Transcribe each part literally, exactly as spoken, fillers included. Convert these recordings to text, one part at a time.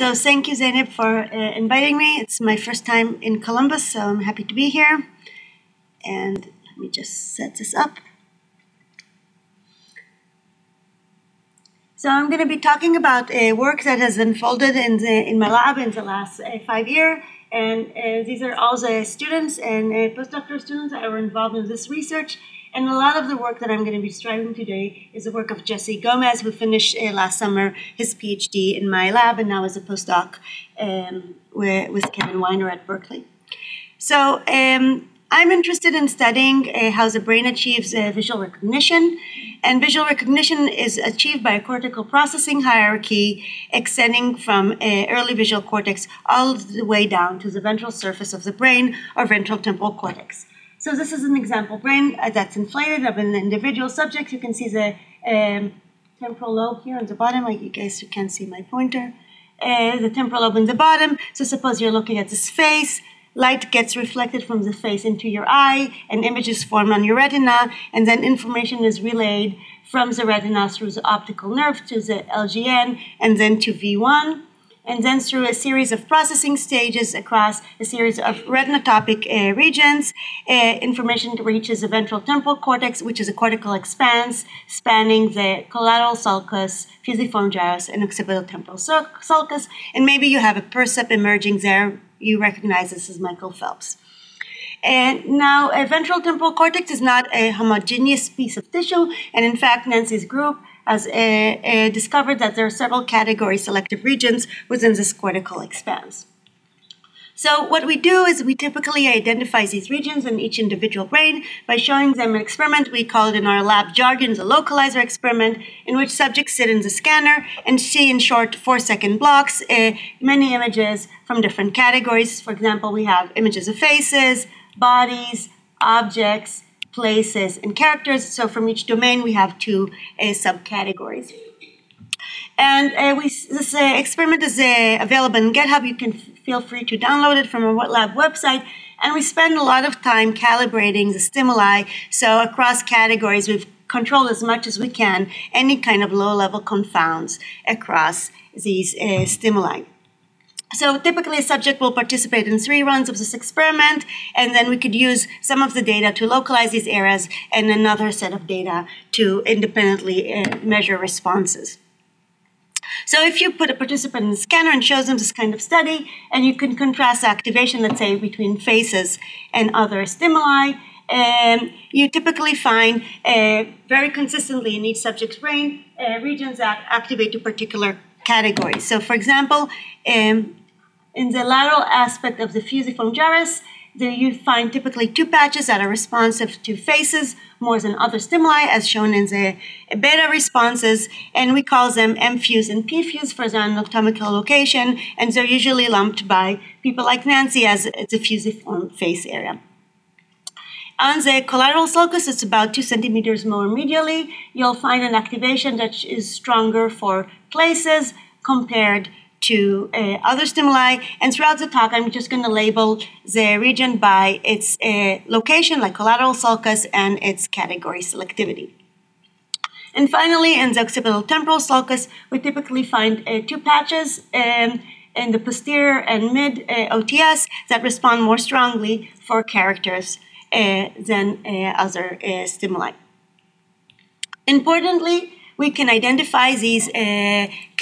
So thank you, Zeynep, for uh, inviting me. It's my first time in Columbus, so I'm happy to be here. And let me just set this up. So I'm going to be talking about uh, work that has unfolded in, the, in my lab in the last uh, five years. And uh, these are all the students and uh, postdoctoral students that were involved in this research. And a lot of the work that I'm going to be describing today is the work of Jesse Gomez, who finished uh, last summer his PhD in my lab and now is a postdoc um, with, with Kevin Weiner at Berkeley. So um, I'm interested in studying uh, how the brain achieves uh, visual recognition. And visual recognition is achieved by a cortical processing hierarchy extending from uh, early visual cortex all the way down to the ventral surface of the brain or ventral temporal cortex. So this is an example brain that's inflated of an individual subject. You can see the um, temporal lobe here on the bottom. Like you guys you can see my pointer. Uh, the temporal lobe in the bottom. So suppose you're looking at this face. Light gets reflected from the face into your eye. An image is formed on your retina. And then information is relayed from the retina through the optical nerve to the L G N and then to V one. And then through a series of processing stages across a series of retinotopic uh, regions, uh, information reaches the ventral temporal cortex, which is a cortical expanse spanning the collateral sulcus, fusiform gyrus, and occipital temporal sulcus. And maybe you have a percept emerging there. You recognize this as Michael Phelps. And now, a ventral temporal cortex is not a homogeneous piece of tissue. And in fact, Nancy's group has uh, uh, discovered that there are several category selective regions within this cortical expanse. So what we do is we typically identify these regions in each individual brain by showing them an experiment. We call it in our lab jargon the localizer experiment, in which subjects sit in the scanner and see in short four-second blocks uh, many images from different categories. For example, we have images of faces, bodies, objects, places, and characters. So from each domain, we have two uh, subcategories. And uh, we, this uh, experiment is uh, available on GitHub. You can feel free to download it from our WhatLab website. And we spend a lot of time calibrating the stimuli. So across categories, we've controlled as much as we can any kind of low-level confounds across these uh, stimuli. So typically, a subject will participate in three runs of this experiment, and then we could use some of the data to localize these areas and another set of data to independently uh, measure responses. So if you put a participant in the scanner and shows them this kind of study, and you can contrast the activation, let's say, between faces and other stimuli, Um, you typically find uh, very consistently in each subject's brain uh, regions that activate to particular categories. So for example, um, in the lateral aspect of the fusiform gyrus, there you find typically two patches that are responsive to faces more than other stimuli, as shown in the beta responses, and we call them M-fuse and P-fuse for their anatomical location, and they're usually lumped by people like Nancy as the fusiform face area. On the collateral sulcus, it's about two centimeters more medially. You'll find an activation that is stronger for places compared to uh, other stimuli. And throughout the talk, I'm just going to label the region by its uh, location, like collateral sulcus, and its category selectivity. And finally, in the occipital temporal sulcus, we typically find uh, two patches um, in the posterior and mid uh, O T S that respond more strongly for characters Uh, than uh, other uh, stimuli. Importantly, we can identify these uh,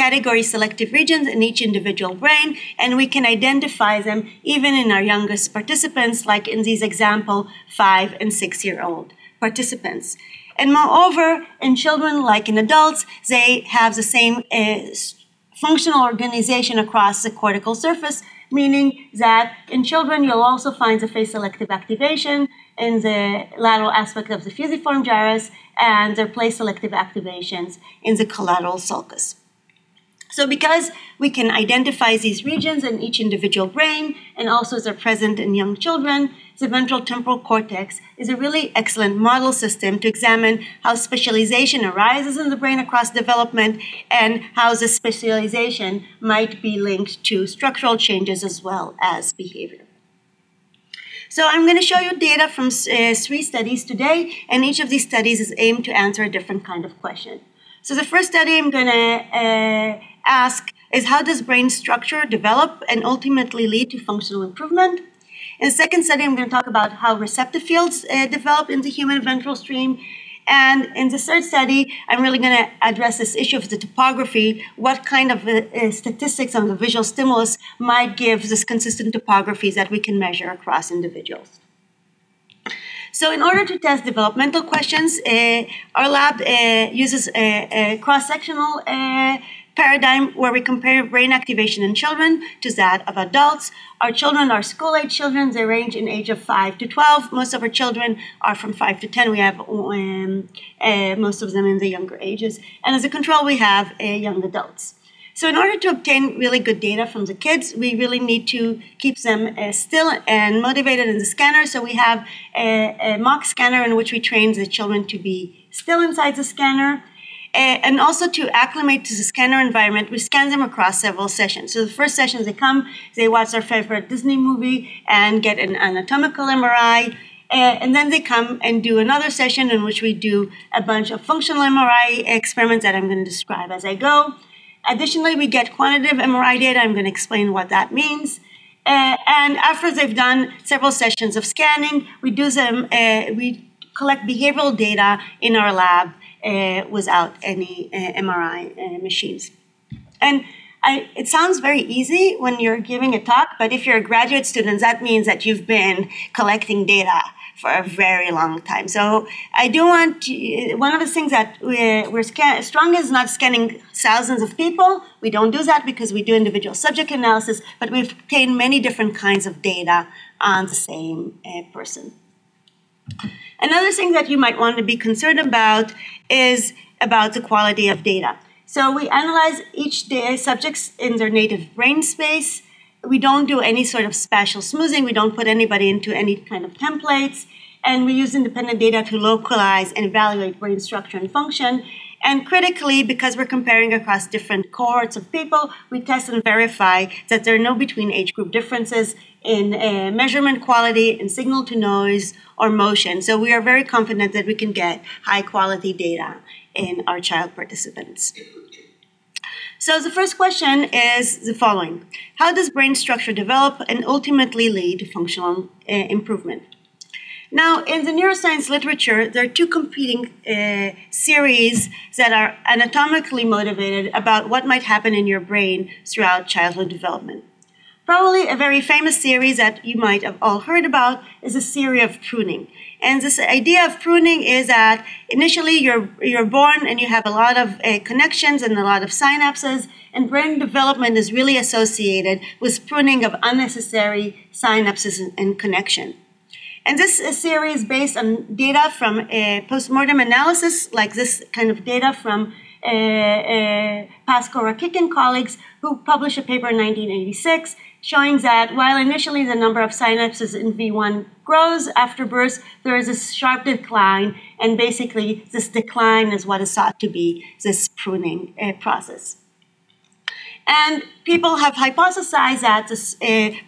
category selective regions in each individual brain, and we can identify them even in our youngest participants, like in these example, five and six-year-old participants. And moreover, in children, like in adults, they have the same uh, functional organization across the cortical surface, meaning that in children, you'll also find the face selective activation in the lateral aspect of the fusiform gyrus and their place selective activations in the collateral sulcus. So because we can identify these regions in each individual brain, and also they're present in young children, the ventral temporal cortex is a really excellent model system to examine how specialization arises in the brain across development and how the specialization might be linked to structural changes as well as behavior. So I'm going to show you data from uh, three studies today, and each of these studies is aimed to answer a different kind of question. So the first study I'm going to uh, ask is how does brain structure develop and ultimately lead to functional improvement? In the second study, I'm going to talk about how receptive fields uh, develop in the human ventral stream. And in the third study, I'm really going to address this issue of the topography, what kind of uh, statistics on the visual stimulus might give this consistent topographies that we can measure across individuals. So in order to test developmental questions, uh, our lab uh, uses a, a cross-sectional uh, paradigm where we compare brain activation in children to that of adults. Our children are school-age children. They range in age of five to twelve. Most of our children are from five to ten. We have um, uh, most of them in the younger ages. And as a control, we have uh, young adults. So in order to obtain really good data from the kids, we really need to keep them uh, still and motivated in the scanner. So we have a, a mock scanner in which we train the children to be still inside the scanner. And also to acclimate to the scanner environment, we scan them across several sessions. So the first session, they come, they watch their favorite Disney movie and get an anatomical M R I. Uh, and then they come and do another session in which we do a bunch of functional M R I experiments that I'm going to describe as I go. Additionally, we get quantitative M R I data. I'm going to explain what that means. Uh, and after they've done several sessions of scanning, we do them, uh, we collect behavioral data in our lab. Uh, without any uh, M R I uh, machines. And I, it sounds very easy when you're giving a talk, but if you're a graduate student, that means that you've been collecting data for a very long time. So I do want to, one of the things that we're, we're scan, strong is not scanning thousands of people. We don't do that because we do individual subject analysis, but we've obtained many different kinds of data on the same uh, person. Another thing that you might want to be concerned about is about the quality of data. So we analyze each day subjects in their native brain space. We don't do any sort of spatial smoothing. We don't put anybody into any kind of templates. And we use independent data to localize and evaluate brain structure and function. And critically, because we're comparing across different cohorts of people, we test and verify that there are no between age group differences in uh, measurement quality, in signal to noise, or motion. So we are very confident that we can get high quality data in our child participants. So the first question is the following. How does brain structure develop and ultimately lead to functional uh, improvement? Now, in the neuroscience literature, there are two competing uh, theories that are anatomically motivated about what might happen in your brain throughout childhood development. Probably a very famous theory that you might have all heard about is the theory of pruning. And this idea of pruning is that initially you're, you're born and you have a lot of uh, connections and a lot of synapses, and brain development is really associated with pruning of unnecessary synapses and, and connection. And this uh, theory is based on data from uh, postmortem analysis, like this kind of data from Uh, uh, Pasko Rakic and colleagues, who published a paper in nineteen eighty-six showing that while initially the number of synapses in V one grows after birth, there is a sharp decline, and basically this decline is what is thought to be this pruning uh, process. And people have hypothesized that this uh,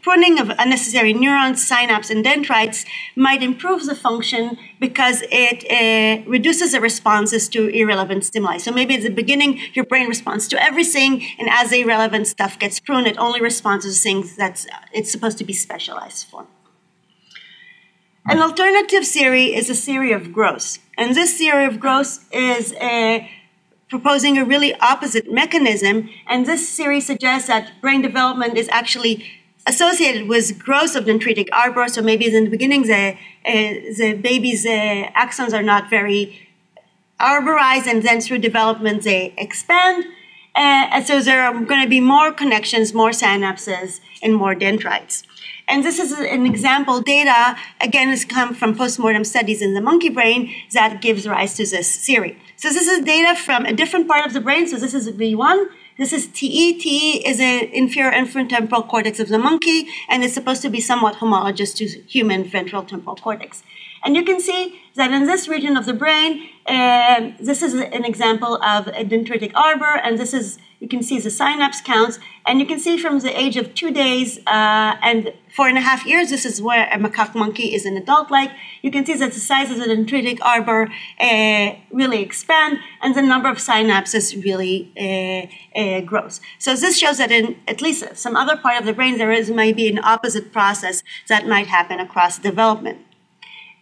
pruning of unnecessary neurons, synapses, and dendrites might improve the function because it uh, reduces the responses to irrelevant stimuli. So maybe at the beginning, your brain responds to everything, and as the irrelevant stuff gets pruned, it only responds to things that it's supposed to be specialized for. An alternative theory is a theory of growth. And this theory of growth is a proposing a really opposite mechanism, and this theory suggests that brain development is actually associated with growth of dendritic arbor. So maybe in the beginning, the, uh, the baby's uh, axons are not very arborized, and then through development, they expand. Uh, and so there are going to be more connections, more synapses, and more dendrites. And this is an example data, again, it's come from postmortem studies in the monkey brain that gives rise to this theory. So this is data from a different part of the brain. So this is V one. This is T E. T E is an inferior infratemporal cortex of the monkey, and it's supposed to be somewhat homologous to human ventral temporal cortex. And you can see that in this region of the brain, uh, this is an example of a dendritic arbor, and this is, you can see the synapse counts, and you can see from the age of two days uh, and four and a half years, this is where a macaque monkey is an adult-like. You can see that the size of the dendritic arbor uh, really expand, and the number of synapses really uh, uh, grows. So this shows that in at least some other part of the brain, there is maybe an opposite process that might happen across development.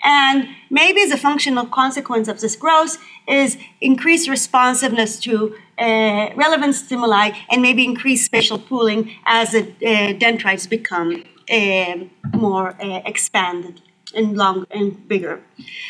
And maybe the functional consequence of this growth is increased responsiveness to uh, relevant stimuli and maybe increased spatial pooling as the uh, dendrites become uh, more uh, expanded and long and bigger.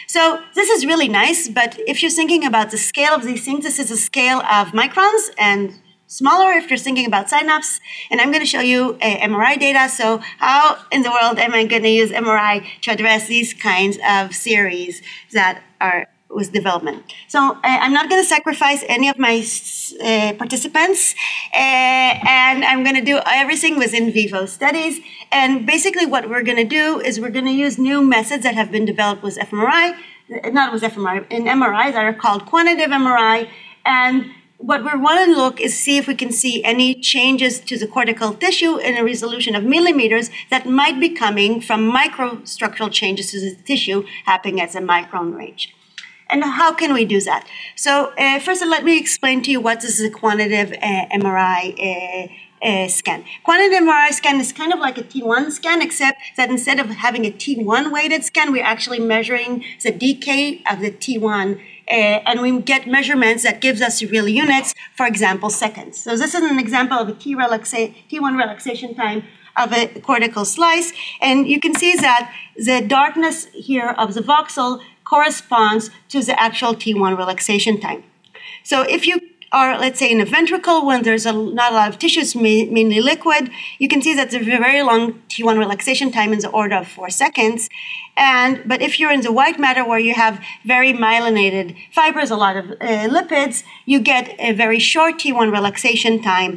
So this is really nice, but if you're thinking about the scale of these things, this is a scale of microns and smaller if you're thinking about synapse, and I'm going to show you uh, M R I data. So how in the world am I going to use M R I to address these kinds of theories that are with development? So uh, I'm not going to sacrifice any of my uh, participants, uh, and I'm going to do everything with in vivo studies. And basically what we're going to do is we're going to use new methods that have been developed with fMRI, not with fMRI, in M R I that are called quantitative M R I, and what we want to look is see if we can see any changes to the cortical tissue in a resolution of millimeters that might be coming from microstructural changes to the tissue happening at the micron range. And how can we do that? So uh, first let me explain to you what this is a quantitative uh, M R I uh, Uh, scan. Quantitative M R I scan is kind of like a T one scan, except that instead of having a T one weighted scan, we're actually measuring the decay of the T one, uh, and we get measurements that gives us real units, for example, seconds. So this is an example of a T relaxa T one relaxation time of a cortical slice, and you can see that the darkness here of the voxel corresponds to the actual T one relaxation time. So if you or let's say in a ventricle, when there's a, not a lot of tissues, mainly liquid, you can see that there's a very long T one relaxation time in the order of four seconds. And, but if you're in the white matter where you have very myelinated fibers, a lot of uh, lipids, you get a very short T one relaxation time.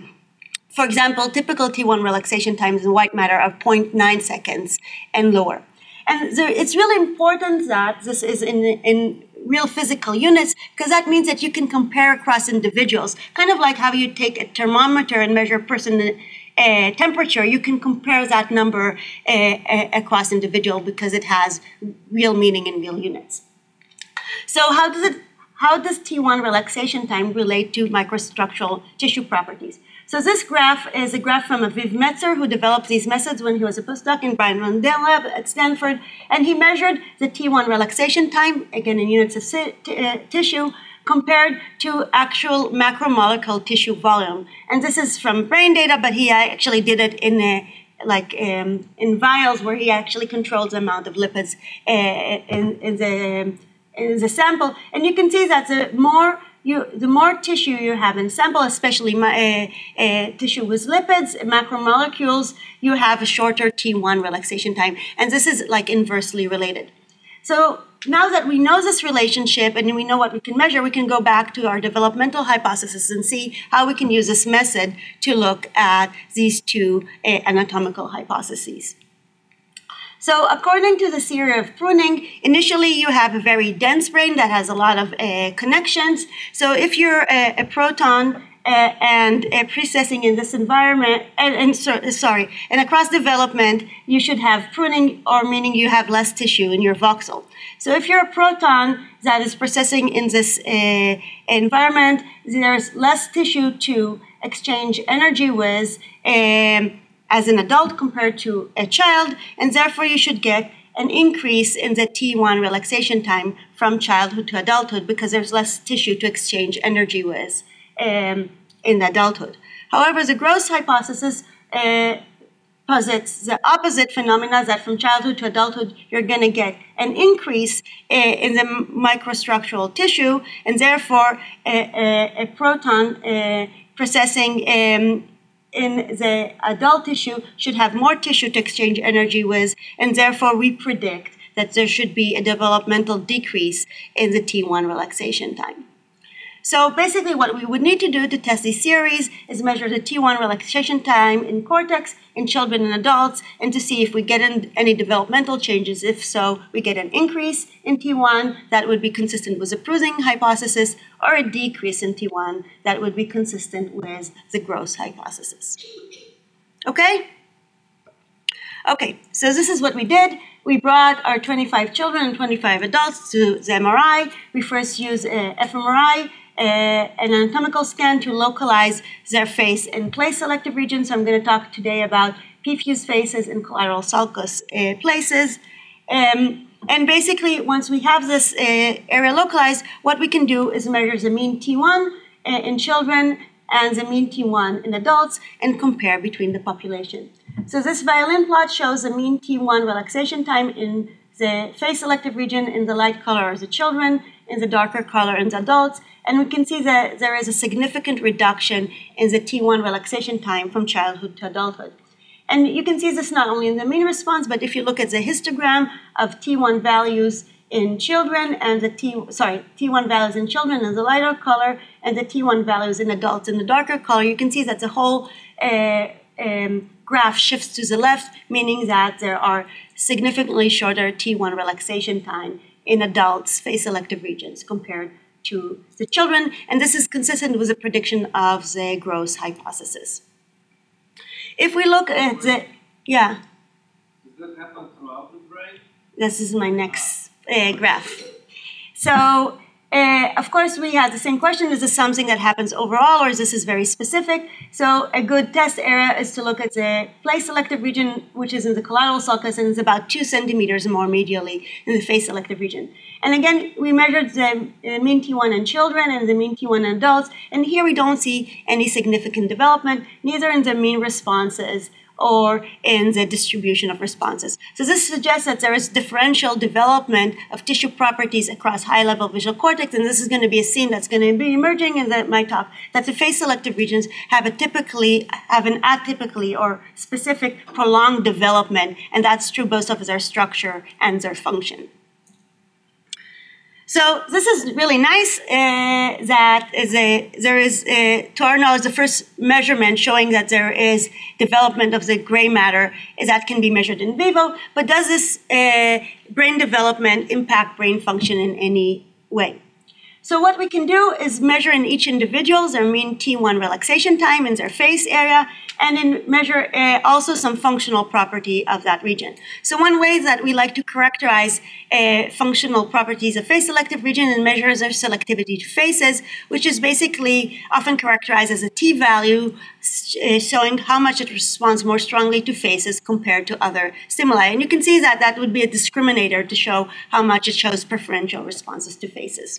For example, typical T one relaxation times in white matter are zero point nine seconds and lower. And so it's really important that this is in, in real physical units, because that means that you can compare across individuals. Kind of like how you take a thermometer and measure a person's uh, temperature, you can compare that number uh, uh, across individual because it has real meaning in real units. So how does it, how does T one relaxation time relate to microstructural tissue properties? So this graph is a graph from Aviv Metzer, who developed these methods when he was a postdoc in Brian Wandell lab at Stanford, and he measured the T one relaxation time, again in units of uh, tissue, compared to actual macromolecular tissue volume. And this is from brain data, but he actually did it in a, like um, in vials, where he actually controlled the amount of lipids uh, in, in, the, in the sample. And you can see that the more You, the more tissue you have in sample, especially uh, uh, tissue with lipids, macromolecules, you have a shorter T one relaxation time. And this is like inversely related. So now that we know this relationship and we know what we can measure, we can go back to our developmental hypothesis and see how we can use this method to look at these two uh, anatomical hypotheses. So according to the theory of pruning, initially you have a very dense brain that has a lot of uh, connections. So if you're a, a proton uh, and uh, processing in this environment, and, and so, sorry, and across development, you should have pruning, or meaning you have less tissue in your voxel. So if you're a proton that is processing in this uh, environment, there's less tissue to exchange energy with, um, as an adult compared to a child, and therefore you should get an increase in the T one relaxation time from childhood to adulthood because there's less tissue to exchange energy with um, in adulthood. However, the growth hypothesis uh, posits the opposite phenomena, that from childhood to adulthood you're going to get an increase uh, in the microstructural tissue, and therefore a, a, a proton uh, processing um, in the adult tissue should have more tissue to exchange energy with, and therefore we predict that there should be a developmental decrease in the T one relaxation time. So basically what we would need to do to test these series is measure the T one relaxation time in cortex in children and adults, and to see if we get in any developmental changes. If so, we get an increase in T one that would be consistent with the bruising hypothesis, or a decrease in T one that would be consistent with the growth hypothesis. Okay? Okay, so this is what we did. We brought our twenty-five children and twenty-five adults to the M R I. We first used uh, fMRI, uh, an anatomical scan, to localize their face in place-selective regions. So I'm going to talk today about perfused faces and collateral sulcus uh, places. Um, and basically, once we have this uh, area localized, what we can do is measure the mean T one uh, in children and the mean T one in adults, and compare between the populations. So this violin plot shows the mean T one relaxation time in the face-selective region. In the light color are the children, in the darker color in the adults, and we can see that there is a significant reduction in the T one relaxation time from childhood to adulthood. And you can see this not only in the mean response, but if you look at the histogram of T one values in children and the T, sorry, T one values in children in the lighter color and the T one values in adults in the darker color, you can see that the whole uh, um, graph shifts to the left, meaning that there are significantly shorter T one relaxation time in adults' face-selective regions compared to the children, and this is consistent with the prediction of the growth hypothesis. If we look at the, yeah. Does that happen throughout the brain? This is my next uh, graph. So, Uh, of course, we had the same question, is this something that happens overall, or is this is very specific? So a good test area is to look at the place-selective region, which is in the collateral sulcus, and is about two centimeters more medially in the face-selective region. And again, we measured the uh, mean T one in children and the mean T one in adults, and here we don't see any significant development, neither in the mean responses or in the distribution of responses. So this suggests that there is differential development of tissue properties across high-level visual cortex, and this is going to be a theme that's going to be emerging in my talk, that the face-selective regions have a typically, have an atypically or specific prolonged development, and that's true both of their structure and their function. So this is really nice uh, that is a, there is, a, to our knowledge, the first measurement showing that there is development of the gray matter that can be measured in vivo, but does this uh, brain development impact brain function in any way? So what we can do is measure in each individual their mean T one relaxation time in their face area, and then measure uh, also some functional property of that region. So one way that we like to characterize uh, functional properties of face-selective region and measure their selectivity to faces, which is basically often characterized as a T-value, uh, showing how much it responds more strongly to faces compared to other stimuli. And you can see that that would be a discriminator to show how much it shows preferential responses to faces.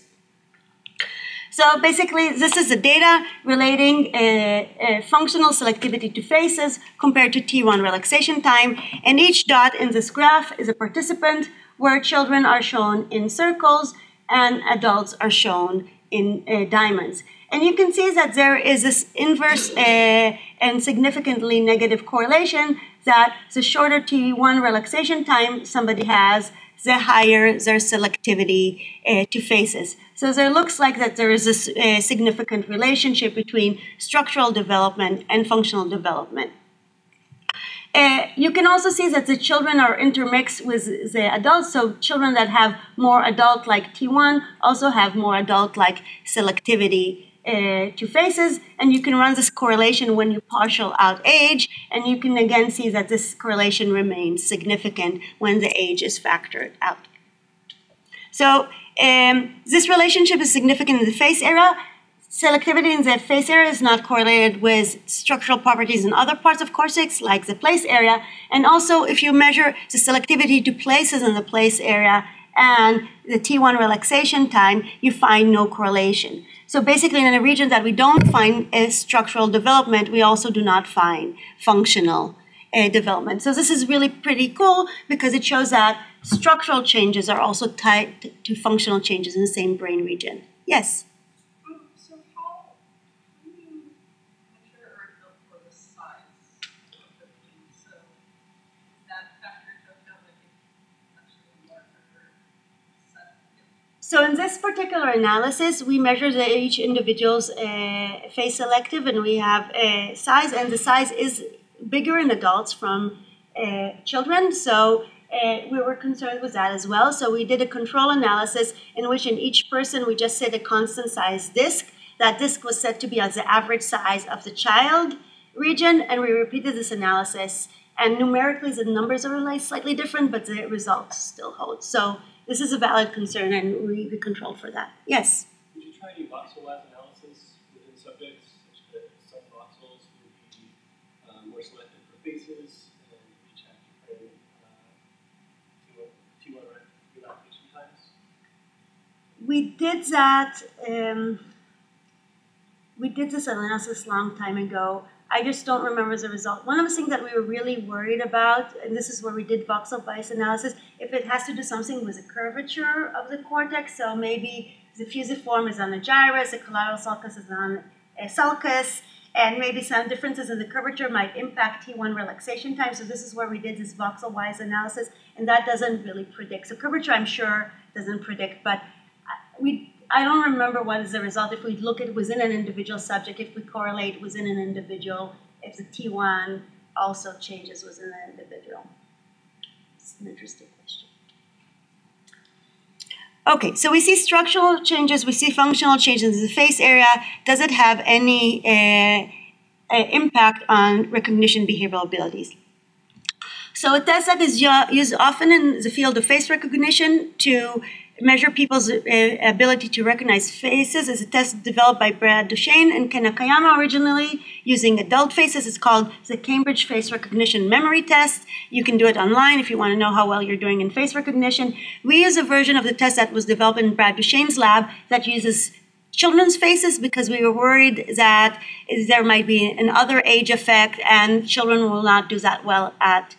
So basically, this is the data relating uh, uh, functional selectivity to faces compared to T one relaxation time. And each dot in this graph is a participant, where children are shown in circles and adults are shown in uh, diamonds. And you can see that there is this inverse uh, and significantly negative correlation, that the shorter T one relaxation time somebody has, the higher their selectivity uh, to faces. So there looks like that there is a uh, significant relationship between structural development and functional development. Uh, you can also see that the children are intermixed with the adults, so children that have more adult-like T one also have more adult-like selectivity uh, to faces, and you can run this correlation when you partial out age, and you can again see that this correlation remains significant when the age is factored out. So um, this relationship is significant in the face area. Selectivity in the face area is not correlated with structural properties in other parts of cortex, like the place area. And also, if you measure the selectivity to places in the place area and the T one relaxation time, you find no correlation. So basically, in a region that we don't find a structural development, we also do not find functional uh, development. So this is really pretty cool, because it shows that structural changes are also tied to functional changes in the same brain region. Yes? So in this particular analysis, we measure the, each individual's uh, face selective, and we have a size, and the size is bigger in adults from uh, children. So uh, we were concerned with that as well. So we did a control analysis in which in each person we just set a constant size disc. That disc was set to be as the average size of the child region, and we repeated this analysis. And numerically, the numbers are like slightly different, but the results still hold. So this is a valid concern, and we, we control for that. Yes? Did you try any voxel lab analysis within subjects, such that some voxels would be uh, more selected for faces, and each have to pay uh, two elapsation times? We did that. Um, we did this analysis a long time ago. I just don't remember the result. One of the things that we were really worried about, and this is where we did voxel bias analysis, if it has to do something with the curvature of the cortex, so maybe the fusiform is on a gyrus, the collateral sulcus is on a sulcus, and maybe some differences in the curvature might impact T one relaxation time, so this is where we did this voxel bias analysis, and that doesn't really predict. So curvature, I'm sure, doesn't predict, but we... I don't remember what is the result if we look at within an individual subject, if we correlate within an individual, if the T one also changes within an individual. It's an interesting question. Okay, so we see structural changes, we see functional changes in the face area. Does it have any uh, uh, impact on recognition behavioral abilities? So a test that is used often in the field of face recognition to measure people's uh, ability to recognize faces is a test developed by Brad Duchaine and Ken Nakayama originally using adult faces. It's called the Cambridge Face Recognition Memory Test. You can do it online if you want to know how well you're doing in face recognition. We use a version of the test that was developed in Brad Duchaine's lab that uses children's faces because we were worried that there might be an other age effect and children will not do that well at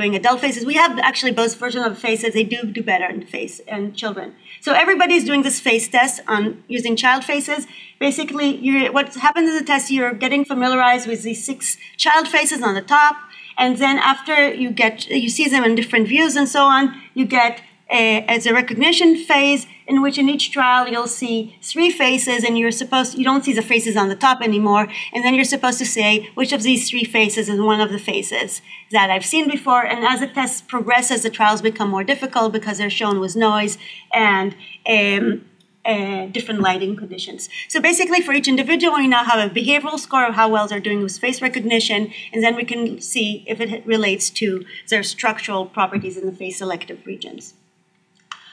doing adult faces. We have actually both versions of faces. They do do better in face and children. So everybody's doing this face test on using child faces. Basically, you're, what happens in the test, you're getting familiarized with these six child faces on the top, and then after you get, you see them in different views and so on, you get a, as a recognition phase in which in each trial you'll see three faces and you're supposed, you don't see the faces on the top anymore, and then you're supposed to say which of these three faces is one of the faces that I've seen before, and as the test progresses the trials become more difficult because they're shown with noise and um, uh, different lighting conditions. So basically for each individual we now have a behavioral score of how well they're doing with face recognition, and then we can see if it relates to their structural properties in the face selective regions.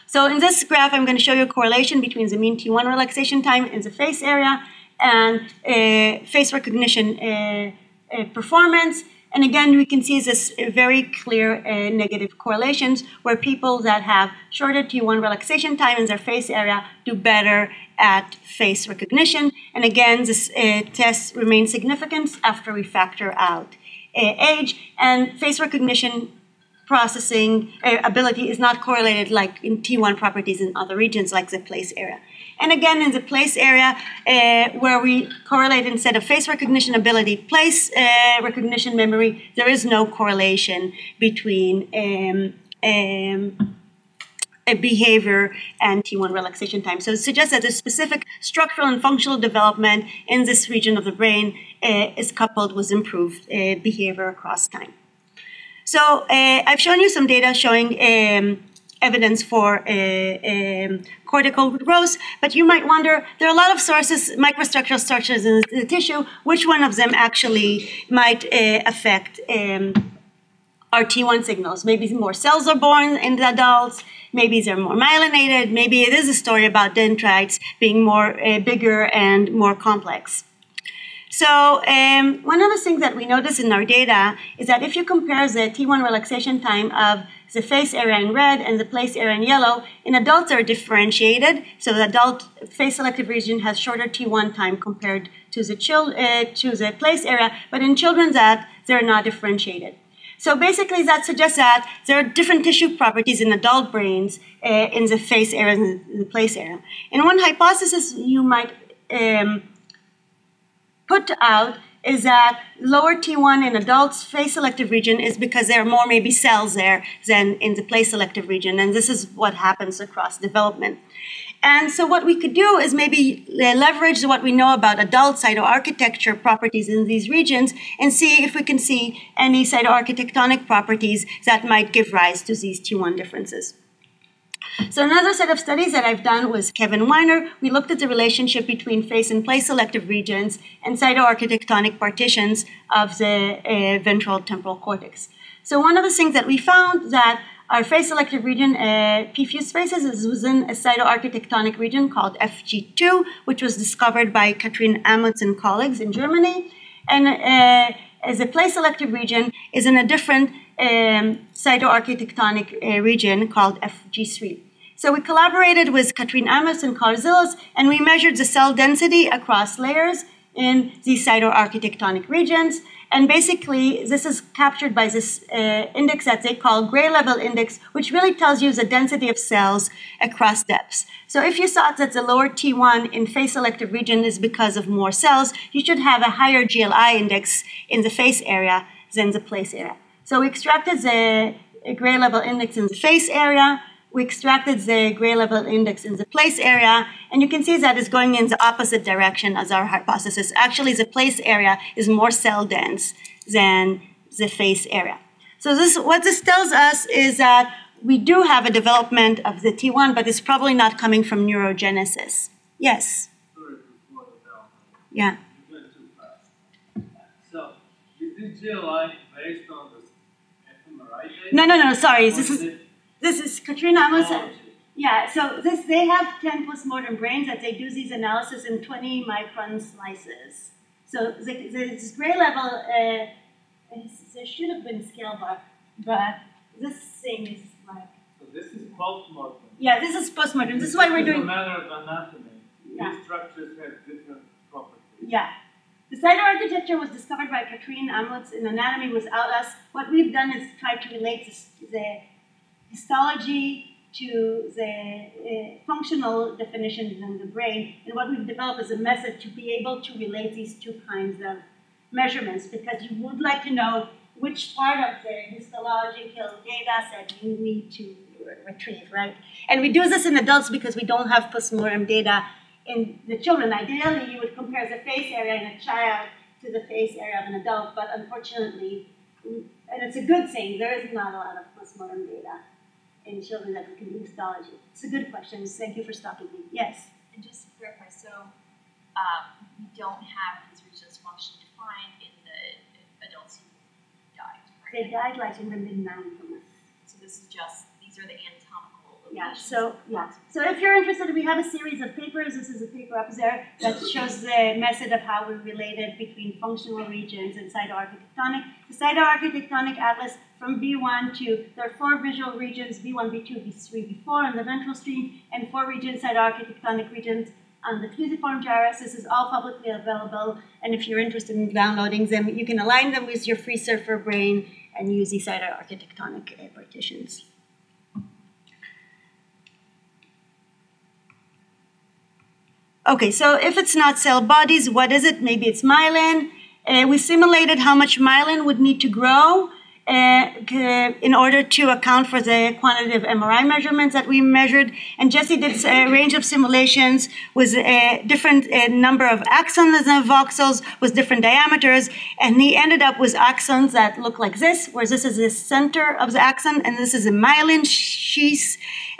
So in this graph, I'm going to show you a correlation between the mean T one relaxation time in the face area and uh, face recognition uh, uh, performance. And again, we can see this very clear uh, negative correlations where people that have shorter T one relaxation time in their face area do better at face recognition. And again, this uh, test remains significant after we factor out uh, age and face recognition processing uh, ability is not correlated like in T one properties in other regions like the place area. And again, in the place area uh, where we correlate instead of face recognition ability, place uh, recognition memory, there is no correlation between um, um, a behavior and T one relaxation time. So it suggests that the specific structural and functional development in this region of the brain uh, is coupled with improved uh, behavior across time. So uh, I've shown you some data showing um, evidence for uh, um, cortical growth, but you might wonder, there are a lot of sources, microstructural structures in the tissue, which one of them actually might uh, affect um, our T one signals? Maybe more cells are born in the adults, maybe they're more myelinated, maybe it is a story about dendrites being more uh, bigger and more complex. So um, one of the things that we notice in our data is that if you compare the T one relaxation time of the face area in red and the place area in yellow, in adults they are differentiated. So the adult face selective region has shorter T one time compared to the, chil uh, to the place area, but in children that they're not differentiated. So basically that suggests that there are different tissue properties in adult brains uh, in the face area and the place area. And one hypothesis you might um, put out is that lower T one in adults' face selective region is because there are more maybe cells there than in the place selective region, and this is what happens across development. And so what we could do is maybe leverage what we know about adult cytoarchitecture properties in these regions and see if we can see any cytoarchitectonic properties that might give rise to these T one differences. So another set of studies that I've done was Kevin Weiner. We looked at the relationship between face and place selective regions and cytoarchitectonic partitions of the uh, ventral temporal cortex. So one of the things that we found that our face selective region, uh, p-fused faces, is within a cytoarchitectonic region called F G two, which was discovered by Katrin Amunts and colleagues in Germany. And uh, as a place selective region is in a different um, cytoarchitectonic uh, region called F G three. So we collaborated with Katrin Amunts and Carzillas, and we measured the cell density across layers in these cytoarchitectonic regions. And basically, this is captured by this uh, index that they call gray level index, which really tells you the density of cells across depths. So if you thought that the lower T one in face selective region is because of more cells, you should have a higher G L I index in the face area than the place area. So we extracted the gray level index in the face area. We extracted the gray level index in the place area, and you can see that it's going in the opposite direction as our hypothesis. Actually, the place area is more cell dense than the face area. So this, what this tells us is that we do have a development of the T one, but it's probably not coming from neurogenesis. Yes? Yeah. So, is this G L I based on the fMRI data? No, no, no, sorry. This is... This is Katrin Amunts. Yeah, so this, they have ten postmortem brains that they do these analysis in twenty micron slices. So the, the, this gray level, uh, there should have been scale bar, but this thing is like. So this is postmortem. Yeah, this is postmortem. This, this is why we're doing. It's a matter of anatomy. Yeah. These structures have different properties. Yeah. The cytoarchitecture was discovered by Katrin Amunts in Anatomy Without Us. What we've done is try to relate this, the histology to the uh, functional definitions in the brain, and what we've developed is a method to be able to relate these two kinds of measurements, because you would like to know which part of the histological data set you need to retrieve, right? And we do this in adults because we don't have postmortem data in the children. Ideally, you would compare the face area in a child to the face area of an adult, but unfortunately, and it's a good thing, there is not a lot of postmortem data in children that we can do histology. It's a good question. Thank you for stopping me. Yes? And just to clarify, so um, we don't have these regions functionally defined in the adults who died, right? They died like in the mid nineties. So this is just, these are the anatomical locations. Yeah, so, yeah. So if you're interested, we have a series of papers. This is a paper up there that shows the method of how we're related between functional regions and cytoarchitectonic. The cytoarchitectonic atlas from B one to, there are four visual regions, B one, B two, B three, B four on the ventral stream, and four regions, cytoarchitectonic regions on the fusiform gyrus. This is all publicly available, and if you're interested in downloading them, you can align them with your FreeSurfer brain and use these cytoarchitectonic uh, partitions. Okay, so if it's not cell bodies, what is it? Maybe it's myelin. Uh, we simulated how much myelin would need to grow Uh, in order to account for the quantitative M R I measurements that we measured. And Jesse did a range of simulations with a different a number of axons and voxels with different diameters, and he ended up with axons that look like this, where this is the center of the axon, and this is a myelin sheath,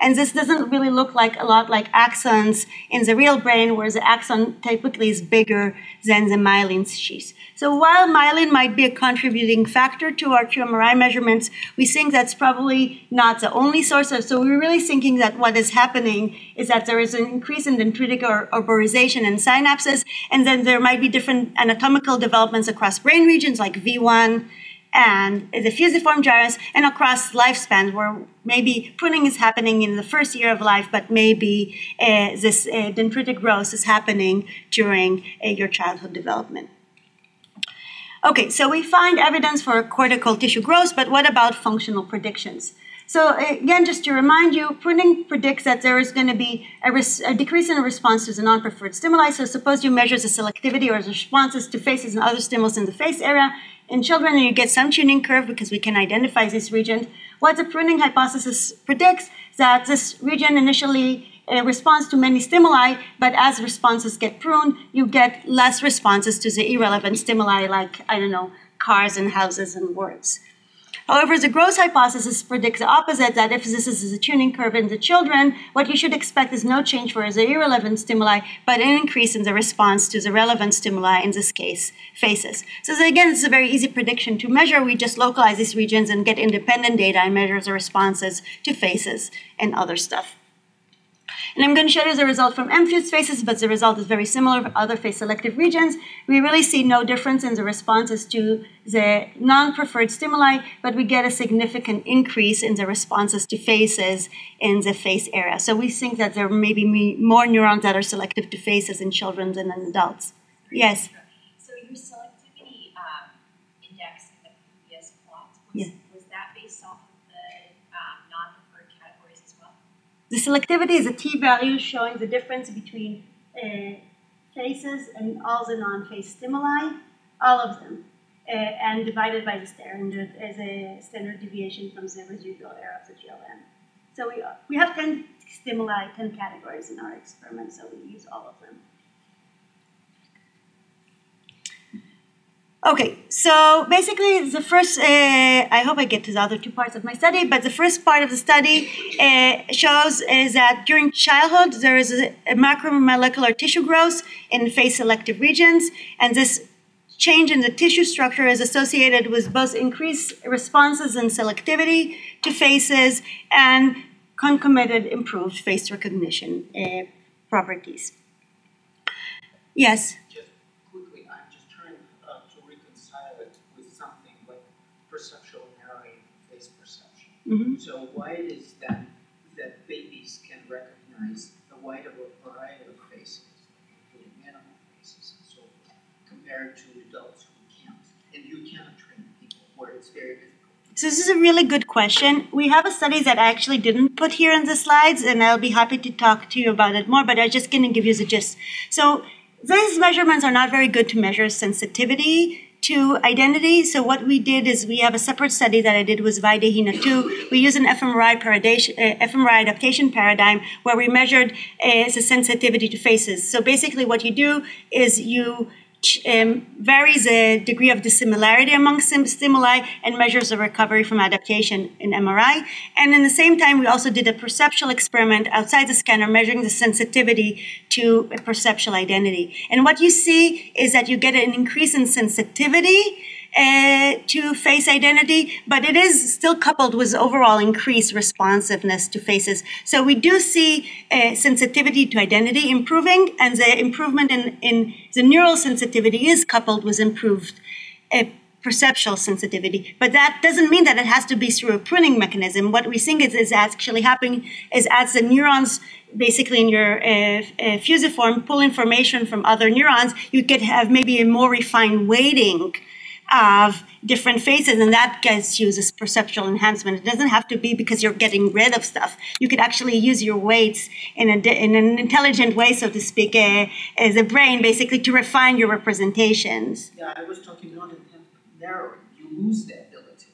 and this doesn't really look like a lot like axons in the real brain, where the axon typically is bigger than the myelin sheath. So while myelin might be a contributing factor to our Q M R I measurements, we think that's probably not the only source of, so we're really thinking that what is happening is that there is an increase in dendritic or arborization and synapses, and then there might be different anatomical developments across brain regions like V one and the fusiform gyrus, and across lifespan, where maybe pruning is happening in the first year of life, but maybe uh, this uh, dendritic growth is happening during uh, your childhood development. Okay, so we find evidence for cortical tissue growth, but what about functional predictions? So again, just to remind you, pruning predicts that there is going to be a, a decrease in response to the non-preferred stimuli. So suppose you measure the selectivity or the responses to faces and other stimulus in the face area in children, and you get some tuning curve because we can identify this region. What the pruning hypothesis predicts that this region initially uh, responds to many stimuli, but as responses get pruned, you get less responses to the irrelevant stimuli like, I don't know, cars and houses and words. However, the growth hypothesis predicts the opposite, that if this is the tuning curve in the children, what you should expect is no change for the irrelevant stimuli, but an increase in the response to the relevant stimuli, in this case, faces. So again, it's a very easy prediction to measure. We just localize these regions and get independent data and measure the responses to faces and other stuff. And I'm going to show you the result from M F U S faces, but the result is very similar for other face selective regions. We really see no difference in the responses to the non-preferred stimuli, but we get a significant increase in the responses to faces in the face area. So we think that there may be more neurons that are selective to faces in children than in adults. Yes? So your selectivity um, index in the previous plot, was, yeah. was that based off of the um, non-preferred categories as well? The selectivity is a t-value showing the difference between uh, faces and all the non-face stimuli, all of them, uh, and divided by the standard as a standard deviation from the residual error of the G L M. So we, we have ten stimuli, ten categories in our experiment, so we use all of them. Okay, so basically the first, uh, I hope I get to the other two parts of my study, but the first part of the study uh, shows is that during childhood there is a, a macromolecular tissue growth in face selective regions, and this change in the tissue structure is associated with both increased responses and selectivity to faces and concomitant improved face recognition uh, properties. Yes? Mm-hmm. So why is that that babies can recognize a wider variety of faces, including animal faces and so forth, compared to adults who can't? And you cannot train people where it's very difficult. So this is a really good question. We have a study that I actually didn't put here in the slides, and I'll be happy to talk to you about it more, but I'm just going to give you the gist. So these measurements are not very good to measure sensitivity to identity. So what we did is we have a separate study that I did with Vaidehina Two. We use an fMRI, uh, fMRI adaptation paradigm where we measured uh, the sensitivity to faces. So basically what you do is you um, vary the degree of dissimilarity among sim stimuli and measures the recovery from adaptation in M R I. And in the same time, we also did a perceptual experiment outside the scanner measuring the sensitivity to a perceptual identity. And what you see is that you get an increase in sensitivity uh, to face identity, but it is still coupled with overall increased responsiveness to faces. So we do see uh, sensitivity to identity improving, and the improvement in, in the neural sensitivity is coupled with improved uh, perceptual sensitivity. But that doesn't mean that it has to be through a pruning mechanism. What we think is, is actually happening is as the neurons basically in your uh, uh, fusiform pull information from other neurons, you could have maybe a more refined weighting of different faces, and that gets you this perceptual enhancement. It doesn't have to be because you're getting rid of stuff. You could actually use your weights in, a, in an intelligent way, so to speak, uh, as a brain, basically, to refine your representations. Yeah, I was talking not in narrowing. You lose the ability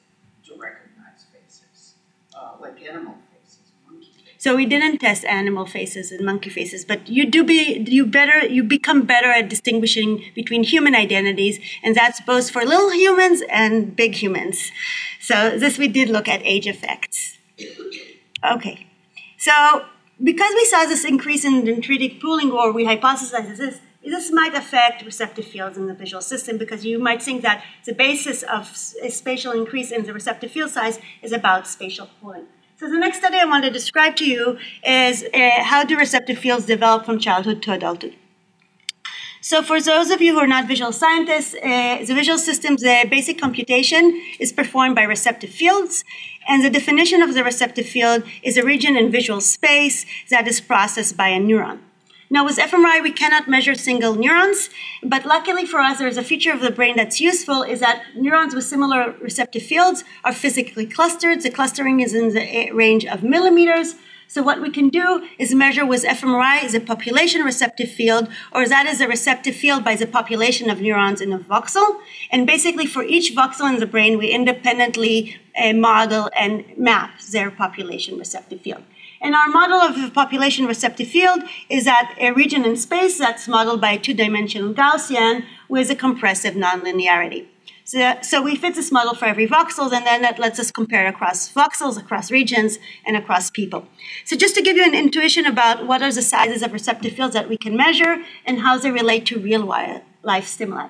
to recognize faces, uh, like animal faces. So we didn't test animal faces and monkey faces, but you do be you better you become better at distinguishing between human identities, and that's both for little humans and big humans. So this we did look at age effects. Okay, so because we saw this increase in dendritic pooling, or we hypothesized this, this might affect receptive fields in the visual system, because you might think that the basis of a spatial increase in the receptive field size is about spatial pooling. So the next study I want to describe to you is uh, how do receptive fields develop from childhood to adulthood. So for those of you who are not visual scientists, uh, the visual system's uh, basic computation is performed by receptive fields, and the definition of the receptive field is a region in visual space that is processed by a neuron. Now, with fMRI, we cannot measure single neurons, but luckily for us, there is a feature of the brain that's useful, is that neurons with similar receptive fields are physically clustered. The clustering is in the range of millimeters. So what we can do is measure with fMRI is a population receptive field, or that is a receptive field by the population of neurons in a voxel. And basically for each voxel in the brain, we independently uh, model and map their population receptive field. And our model of the population receptive field is that a region in space that's modeled by a two-dimensional Gaussian with a compressive nonlinearity. So, so we fit this model for every voxel, and then that lets us compare across voxels, across regions, and across people. So just to give you an intuition about what are the sizes of receptive fields that we can measure and how they relate to real-life stimuli.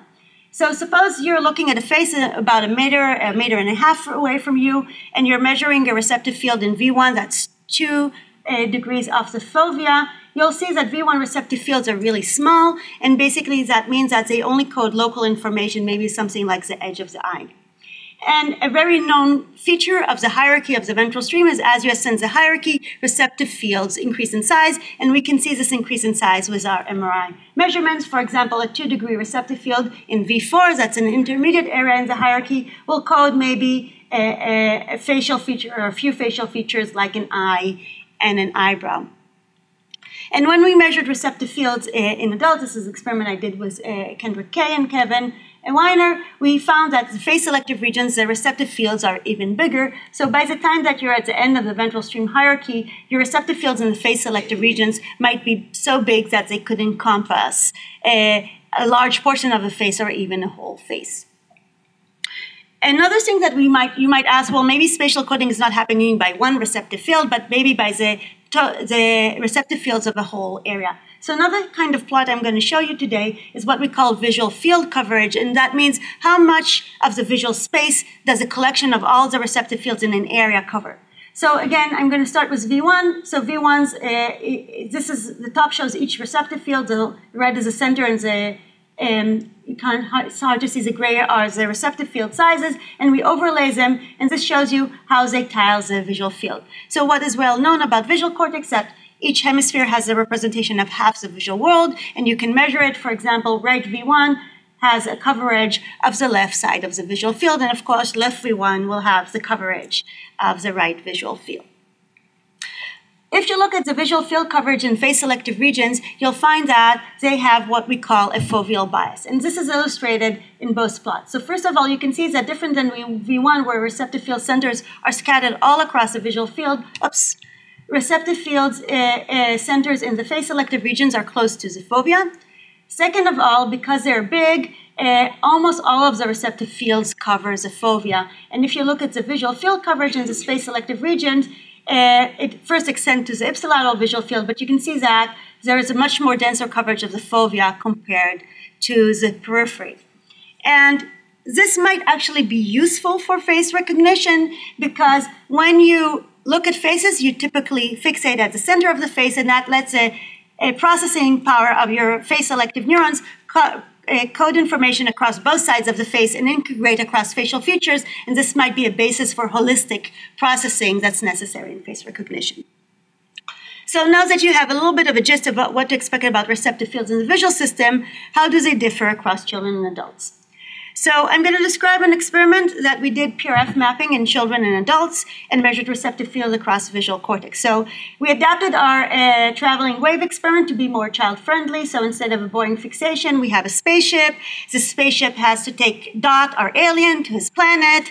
So suppose you're looking at a face about a meter, a meter and a half away from you, and you're measuring a receptive field in V one that's two uh, degrees off the fovea. You'll see that V one receptive fields are really small, and basically that means that they only code local information, maybe something like the edge of the eye. And a very known feature of the hierarchy of the ventral stream is as you ascend the hierarchy, receptive fields increase in size, and we can see this increase in size with our M R I measurements. For example, a two-degree receptive field in V four, that's an intermediate area in the hierarchy, will code maybe A, a facial feature or a few facial features like an eye and an eyebrow. And when we measured receptive fields in adults, this is an experiment I did with Kendrick Kay and Kevin Weiner, we found that the face selective regions, the receptive fields are even bigger. So by the time that you're at the end of the ventral stream hierarchy, your receptive fields in the face selective regions might be so big that they could encompass a, a large portion of the face or even a whole face. Another thing that we might, you might ask, well, maybe spatial coding is not happening by one receptive field, but maybe by the, the receptive fields of a whole area. So another kind of plot I'm going to show you today is what we call visual field coverage, and that means how much of the visual space does a collection of all the receptive fields in an area cover. So again, I'm going to start with V one. So V one's, uh, this is, the top shows each receptive field, the red is the center, and the Um, you can't, it's hard to see, the gray are the receptive field sizes, and we overlay them, and this shows you how they tile the visual field. So what is well known about visual cortex, that each hemisphere has a representation of half the visual world, and you can measure it. For example, right V one has a coverage of the left side of the visual field, and of course left V one will have the coverage of the right visual field. If you look at the visual field coverage in face-selective regions, you'll find that they have what we call a foveal bias. And this is illustrated in both plots. So first of all, you can see that different than V one, where receptive field centers are scattered all across the visual field, oops, receptive fields uh, uh, centers in the face-selective regions are close to the fovea. Second of all, because they're big, Uh, almost all of the receptive fields cover the fovea. And if you look at the visual field coverage in the space-selective regions, uh, it first extends to the ipsilateral visual field, but you can see that there is a much more denser coverage of the fovea compared to the periphery. And this might actually be useful for face recognition, because when you look at faces, you typically fixate at the center of the face, and that lets a, a processing power of your face-selective neurons co Uh, code information across both sides of the face and integrate across facial features, and this might be a basis for holistic processing that's necessary in face recognition. So now that you have a little bit of a gist about what to expect about receptive fields in the visual system, how do they differ across children and adults? So I'm going to describe an experiment that we did P R F mapping in children and adults and measured receptive fields across visual cortex. So we adapted our uh, traveling wave experiment to be more child-friendly. So instead of a boring fixation, we have a spaceship. The spaceship has to take Dot, our alien, to his planet.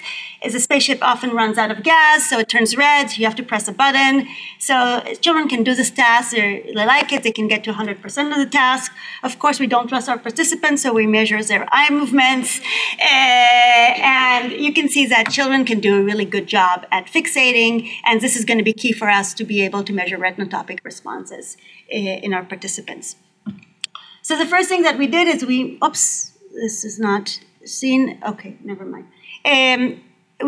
The spaceship often runs out of gas, so it turns red. You have to press a button. So children can do this task. They like it. They can get to one hundred percent of the task. Of course, we don't trust our participants, so we measure their eye movements. Uh, and you can see that children can do a really good job at fixating, and this is going to be key for us to be able to measure retinotopic responses uh, in our participants. So the first thing that we did is we, oops, this is not seen, okay, never mind. Um,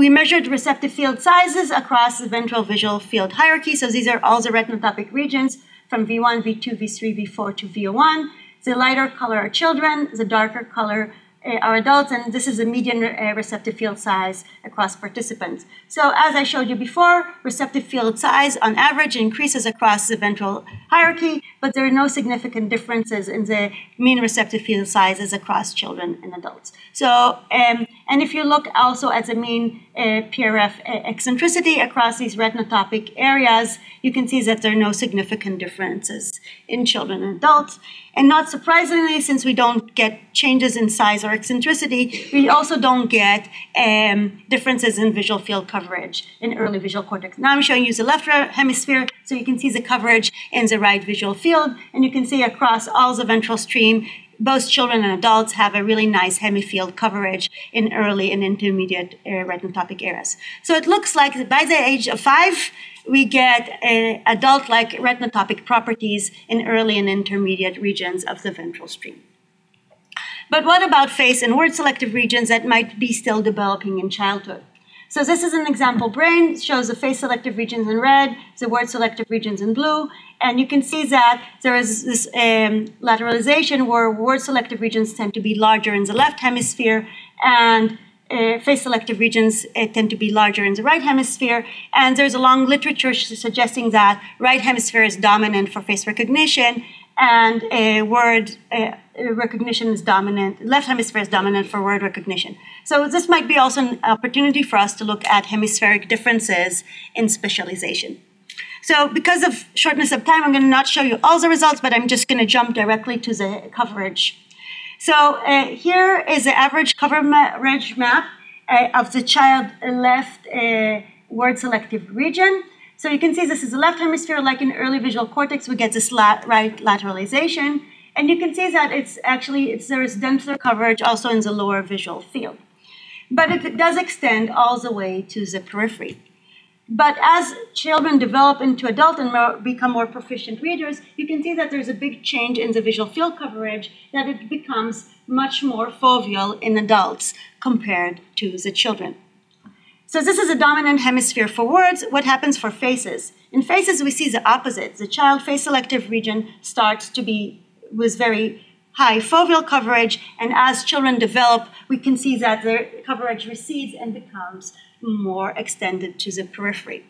we measured receptive field sizes across the ventral visual field hierarchy, so these are all the retinotopic regions from V one, V two, V three, V four to V one. The lighter color are children, the darker color uh, are adults, and this is the median uh, receptive field size across participants. So as I showed you before, receptive field size on average increases across the ventral hierarchy, but there are no significant differences in the mean receptive field sizes across children and adults. So, um, and if you look also at the mean uh, P R F eccentricity across these retinotopic areas, you can see that there are no significant differences in children and adults. And not surprisingly, since we don't get changes in size or eccentricity, we also don't get um, differences in visual field coverage in early visual cortex. Now I'm showing you the left hemisphere, so you can see the coverage in the right visual field, and you can see across all the ventral stream, both children and adults have a really nice hemifield coverage in early and intermediate uh, retinotopic areas. So it looks like by the age of five, we get uh, adult-like retinotopic properties in early and intermediate regions of the ventral stream. But what about face and word-selective regions that might be still developing in childhood? So this is an example brain. It shows the face-selective regions in red, the word-selective regions in blue, and you can see that there is this um, lateralization where word-selective regions tend to be larger in the left hemisphere, and uh, face-selective regions uh, tend to be larger in the right hemisphere. And there's a long literature suggesting that right hemisphere is dominant for face recognition, and uh, word uh, recognition is dominant, left hemisphere is dominant for word recognition. So this might be also an opportunity for us to look at hemispheric differences in specialization. So because of shortness of time, I'm going to not show you all the results, but I'm just going to jump directly to the coverage. So uh, here is the average coverage map uh, of the child left uh, word selective region. So you can see this is the left hemisphere. Like in early visual cortex, we get this lat right lateralization. And you can see that it's actually, it's, there is denser coverage also in the lower visual field. But it does extend all the way to the periphery. But as children develop into adult and more, become more proficient readers, you can see that there's a big change in the visual field coverage, that it becomes much more foveal in adults compared to the children. So this is a dominant hemisphere for words. What happens for faces? In faces, we see the opposite. The child face-selective region starts to be with very high foveal coverage, and as children develop, we can see that their coverage recedes and becomes more extended to the periphery.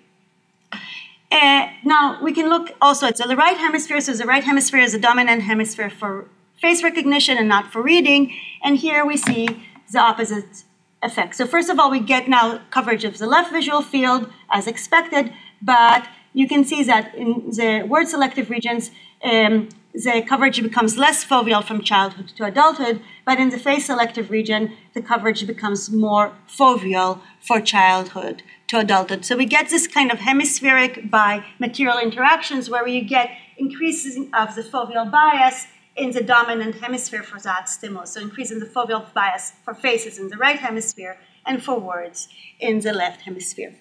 Uh, now, we can look also at the right hemisphere. So the right hemisphere is the dominant hemisphere for face recognition and not for reading, and here we see the opposite effect. So first of all, we get now coverage of the left visual field as expected, but you can see that in the word selective regions, um, the coverage becomes less foveal from childhood to adulthood, but in the face selective region, the coverage becomes more foveal for childhood to adulthood. So we get this kind of hemispheric by material interactions where you get increases of the foveal bias in the dominant hemisphere for that stimulus. So increase in the foveal bias for faces in the right hemisphere and for words in the left hemisphere.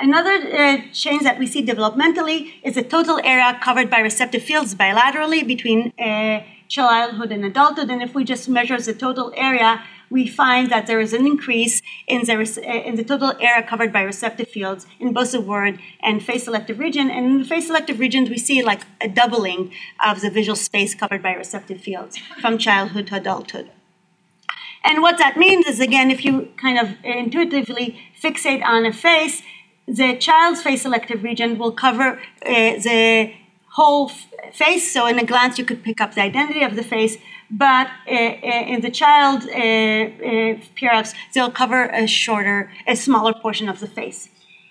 Another uh, change that we see developmentally is the total area covered by receptive fields bilaterally between uh, childhood and adulthood. And if we just measure the total area, we find that there is an increase in the, in the total area covered by receptive fields in both the word and face-selective region. And in the face-selective regions, we see like a doubling of the visual space covered by receptive fields from childhood to adulthood. And what that means is, again, if you kind of intuitively fixate on a face, the child's face-selective region will cover uh, the whole face. So in a glance, you could pick up the identity of the face. But uh, in the child uh, uh, P R Fs, they'll cover a shorter, a smaller portion of the face.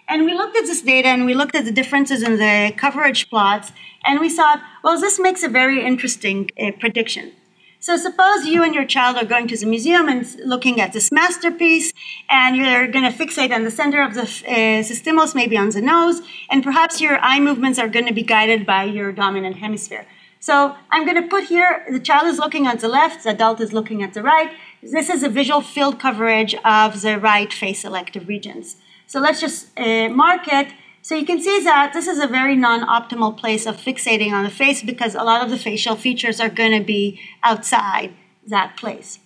And we looked at this data, and we looked at the differences in the coverage plots, and we thought, well, this makes a very interesting uh, prediction. So suppose you and your child are going to the museum and looking at this masterpiece, and you're going to fixate on the center of the uh, stimulus, maybe on the nose, and perhaps your eye movements are going to be guided by your dominant hemisphere. So I'm going to put here, the child is looking at the left, the adult is looking at the right. This is the visual field coverage of the right face-selective regions. So let's just uh, mark it. So you can see that this is a very non-optimal place of fixating on the face because a lot of the facial features are going to be outside that place.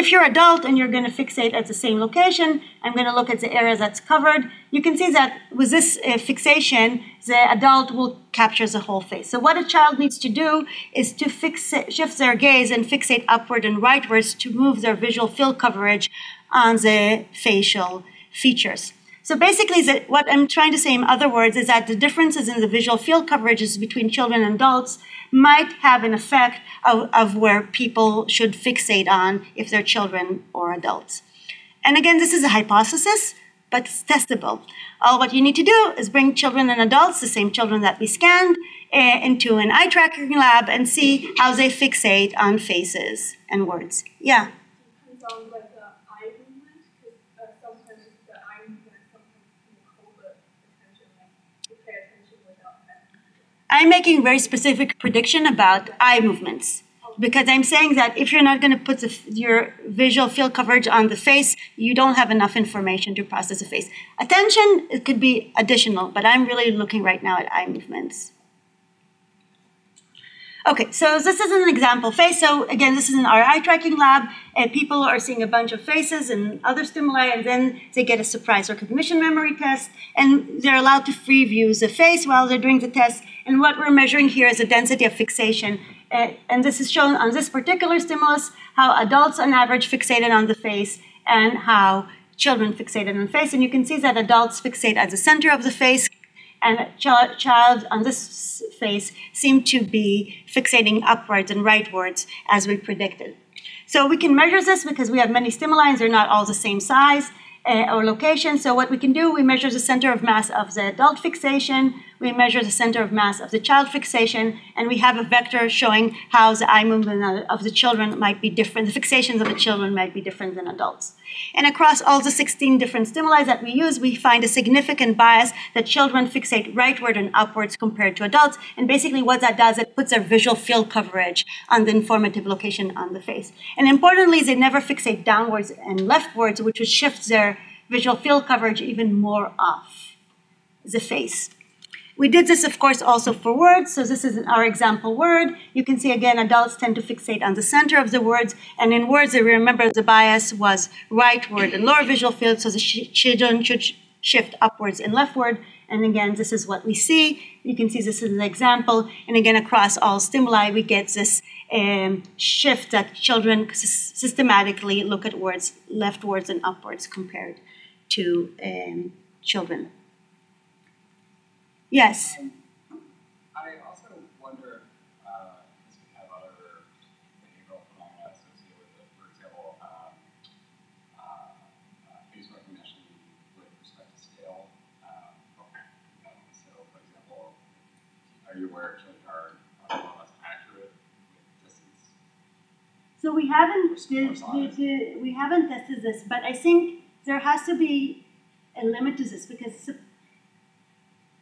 If you're adult and you're going to fixate at the same location, I'm going to look at the area that's covered. You can see that with this uh, fixation, the adult will capture the whole face. So what a child needs to do is to fix shift their gaze and fixate upward and rightwards to move their visual field coverage on the facial features. So basically, the, what I'm trying to say in other words is that the differences in the visual field coverages between children and adults might have an effect of, of where people should fixate on if they're children or adults. And again, this is a hypothesis, but it's testable. All what you need to do is bring children and adults, the same children that we scanned, uh, into an eye tracking lab and see how they fixate on faces and words. Yeah? I'm making a very specific prediction about eye movements because I'm saying that if you're not going to put the, your visual field coverage on the face, you don't have enough information to process the face. Attention, it could be additional, but I'm really looking right now at eye movements. Okay, so this is an example face. So again, this is in our eye tracking lab. And people are seeing a bunch of faces and other stimuli, and then they get a surprise recognition memory test, and they're allowed to free view the face while they're doing the test. And what we're measuring here is the density of fixation. Uh, and this is shown on this particular stimulus, how adults on average fixated on the face and how children fixated on the face. And you can see that adults fixate at the center of the face, and a child on this face seemed to be fixating upwards and rightwards as we predicted. So we can measure this because we have many stimuli and they're not all the same size uh, or location. So what we can do, we measure the center of mass of the adult fixation, we measure the center of mass of the child fixation, and we have a vector showing how the eye movement of the children might be different, the fixations of the children might be different than adults. And across all the sixteen different stimuli that we use, we find a significant bias that children fixate rightward and upwards compared to adults. And basically what that does, it puts their visual field coverage on the informative location on the face. And importantly, they never fixate downwards and leftwards, which would shift their visual field coverage even more off the face. We did this, of course, also for words. So this is our example word. You can see, again, adults tend to fixate on the center of the words. And in words, I remember the bias was rightward and lower visual field, so the children should shift upwards and leftward. And again, this is what we see. You can see this is an example. And again, across all stimuli, we get this um, shift that children systematically look at words leftwards and upwards compared to um, children. Yes. I also wonder, uh, because we have other behavioral phenomena associated with it, for example, um, uh, uh, face recognition with respect to scale. Um, so, for example, are you aware children are more or less accurate with distance? So we haven't did, did, did, we haven't tested this, but I think there has to be a limit to this because.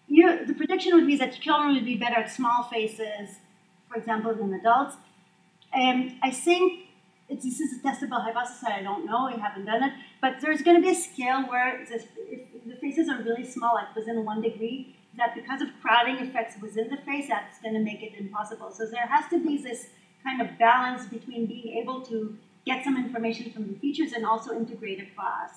You, the prediction would be that children would be better at small faces, for example, than adults. Um, I think it's, this is a testable hypothesis. I don't know. I haven't done it. But there's going to be a scale where this, if the faces are really small, like within one degree, that because of crowding effects within the face, that's going to make it impossible. So there has to be this kind of balance between being able to get some information from the features and also integrate across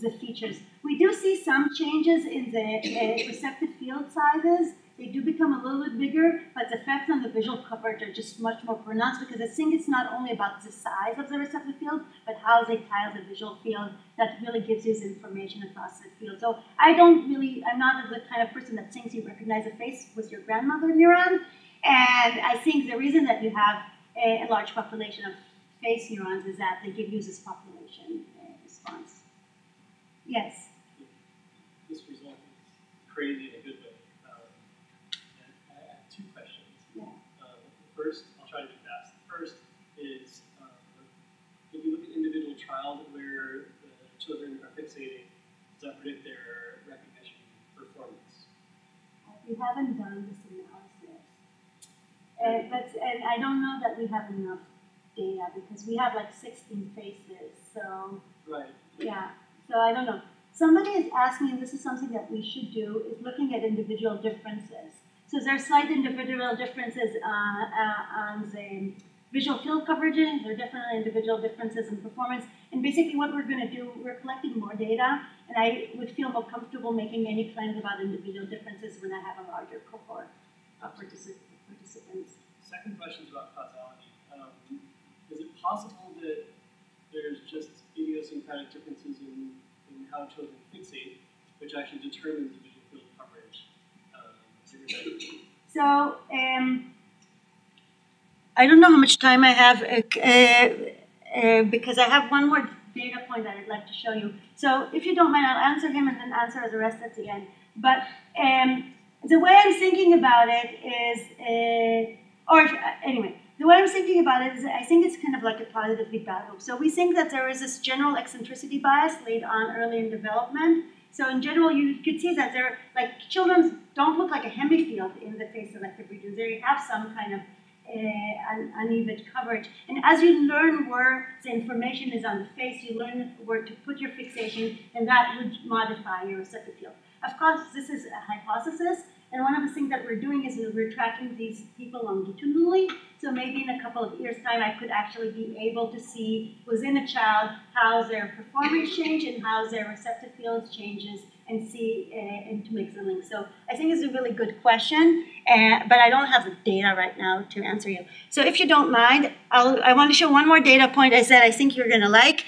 the features. We do see some changes in the uh, receptive field sizes. They do become a little bit bigger, but the effects on the visual coverage are just much more pronounced because I think it's not only about the size of the receptive field, but how they tile the visual field that really gives you information across the field. So I don't really, I'm not the kind of person that thinks you recognize a face with your grandmother neuron, and I think the reason that you have a, a large population of face neurons is that they give you this population uh, response. Yes. This result is crazy in a good way. Um, and I have two questions. Yeah. Um, first, I'll try to be fast. First is um, if you look at individual child where the children are fixating, does that predict their recognition performance? We haven't done this analysis, uh, but and I don't know that we have enough data because we have like sixteen faces. So. Right. Yeah. So I don't know. Somebody is asking, and this is something that we should do, is looking at individual differences. So there are slight individual differences uh, uh, on the visual field coverage is. There are definitely individual differences in performance. And basically what we're going to do, we're collecting more data, and I would feel more comfortable making any plans about individual differences when I have a larger cohort of particip participants. Second question is about causality. Um, is it possible that there's just idiosyncratic differences in, in how children fixate, which actually determines the visual field coverage? Um, so, um, I don't know how much time I have, uh, uh, because I have one more data point that I'd like to show you. So if you don't mind, I'll answer him and then answer the rest at the end. But um, the way I'm thinking about it is, uh, or anyway, the way I'm thinking about it is I think it's kind of like a positively battle. So we think that there is this general eccentricity bias laid on early in development. So in general, you could see that there, like children don't look like a hemifield in the face selective region. They have some kind of Uh, un uneven coverage. And as you learn where the information is on the face, you learn where to put your fixation, and that would modify your receptive field. Of course, this is a hypothesis, and one of the things that we're doing is we're tracking these people longitudinally, so maybe in a couple of years' time I could actually be able to see within a child how their performance change and how their receptive field changes, and see uh, and to make the link. So I think it's a really good question, uh, but I don't have the data right now to answer you. So if you don't mind, I'll, I want to show one more data point I said I think you're going to like.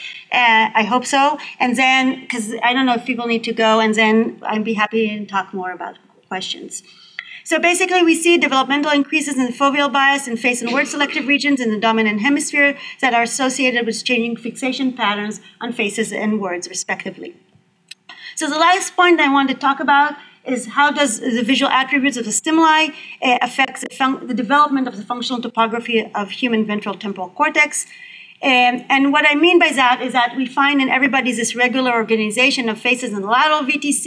Uh, I hope so. And then, because I don't know if people need to go, and then I'd be happy to talk more about questions. So basically, we see developmental increases in the foveal bias in face and word selective regions in the dominant hemisphere that are associated with changing fixation patterns on faces and words, respectively. So the last point I want to talk about is how does the visual attributes of the stimuli uh, affect the, the development of the functional topography of human ventral temporal cortex. And, and what I mean by that is that we find in everybody's this regular organization of faces in the lateral V T C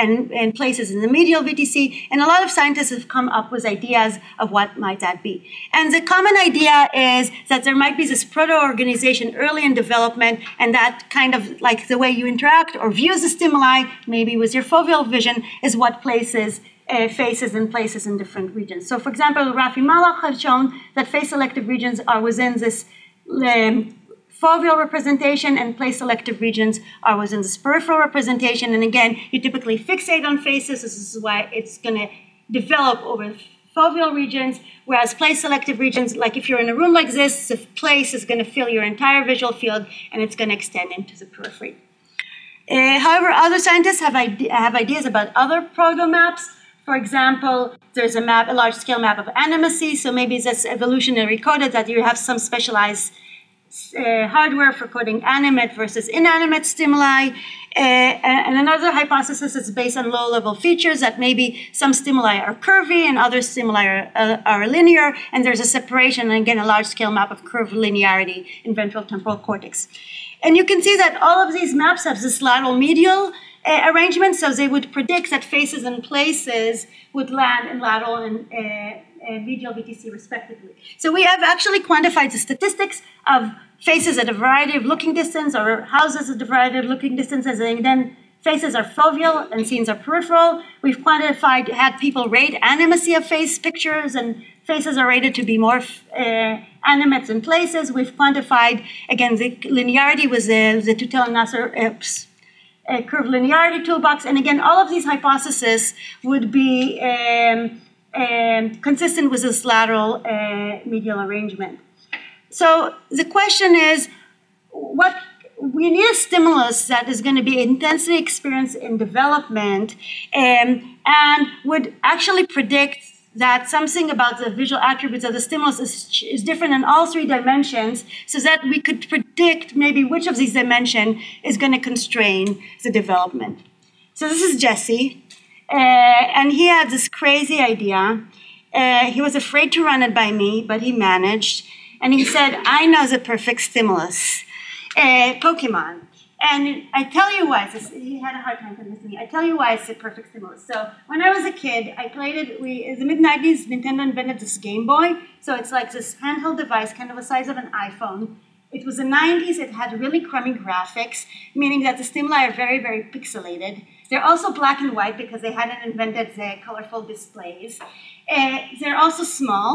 and, and places in the medial V T C, and a lot of scientists have come up with ideas of what might that be. And the common idea is that there might be this proto-organization early in development, and that kind of like the way you interact or view the stimuli, maybe with your foveal vision, is what places Uh, faces and places in different regions. So for example, Rafi Malach has shown that face selective regions are within this um, foveal representation, and place selective regions are within this peripheral representation. And again, you typically fixate on faces. This is why it's going to develop over foveal regions, whereas place selective regions, like if you're in a room like this, the place is going to fill your entire visual field, and it's going to extend into the periphery. Uh, however, other scientists have, ide have ideas about other proto-maps. For example, there's a map, a large-scale map of animacy, so maybe that's evolutionary coded, that you have some specialized uh, hardware for coding animate versus inanimate stimuli. Uh, and another hypothesis is based on low-level features, that maybe some stimuli are curvy and other stimuli are, uh, are linear, and there's a separation, and again, a large-scale map of curved linearity in ventral temporal cortex. And you can see that all of these maps have this lateral medial Uh, arrangements, so they would predict that faces and places would land in lateral and uh, uh, medial V T C respectively. So we have actually quantified the statistics of faces at a variety of looking distance, or houses at a variety of looking distances, and then faces are foveal and scenes are peripheral. We've quantified, had people rate animacy of face pictures, and faces are rated to be more uh, animates than places. We've quantified, again, the linearity with the, the Tutel Nasser oops, a curved linearity toolbox, and again, all of these hypotheses would be um, um, consistent with this lateral uh, medial arrangement. So the question is, what we need a stimulus that is going to be intensely experienced in development, um, and would actually predict that something about the visual attributes of the stimulus is, is different in all three dimensions, so that we could predict maybe which of these dimensions is going to constrain the development. So this is Jesse, uh, and he had this crazy idea. Uh, he was afraid to run it by me, but he managed, and he said, I know the perfect stimulus, uh, Pokemon. And I tell you why, so he had a hard time convincing me, I tell you why it's a perfect stimulus. So when I was a kid, I played it, we, in the mid nineties, Nintendo invented this Game Boy. So it's like this handheld device, kind of the size of an iPhone. It was the nineties, it had really crummy graphics, meaning that the stimuli are very, very pixelated. They're also black and white because they hadn't invented the colorful displays. Uh, they're also small.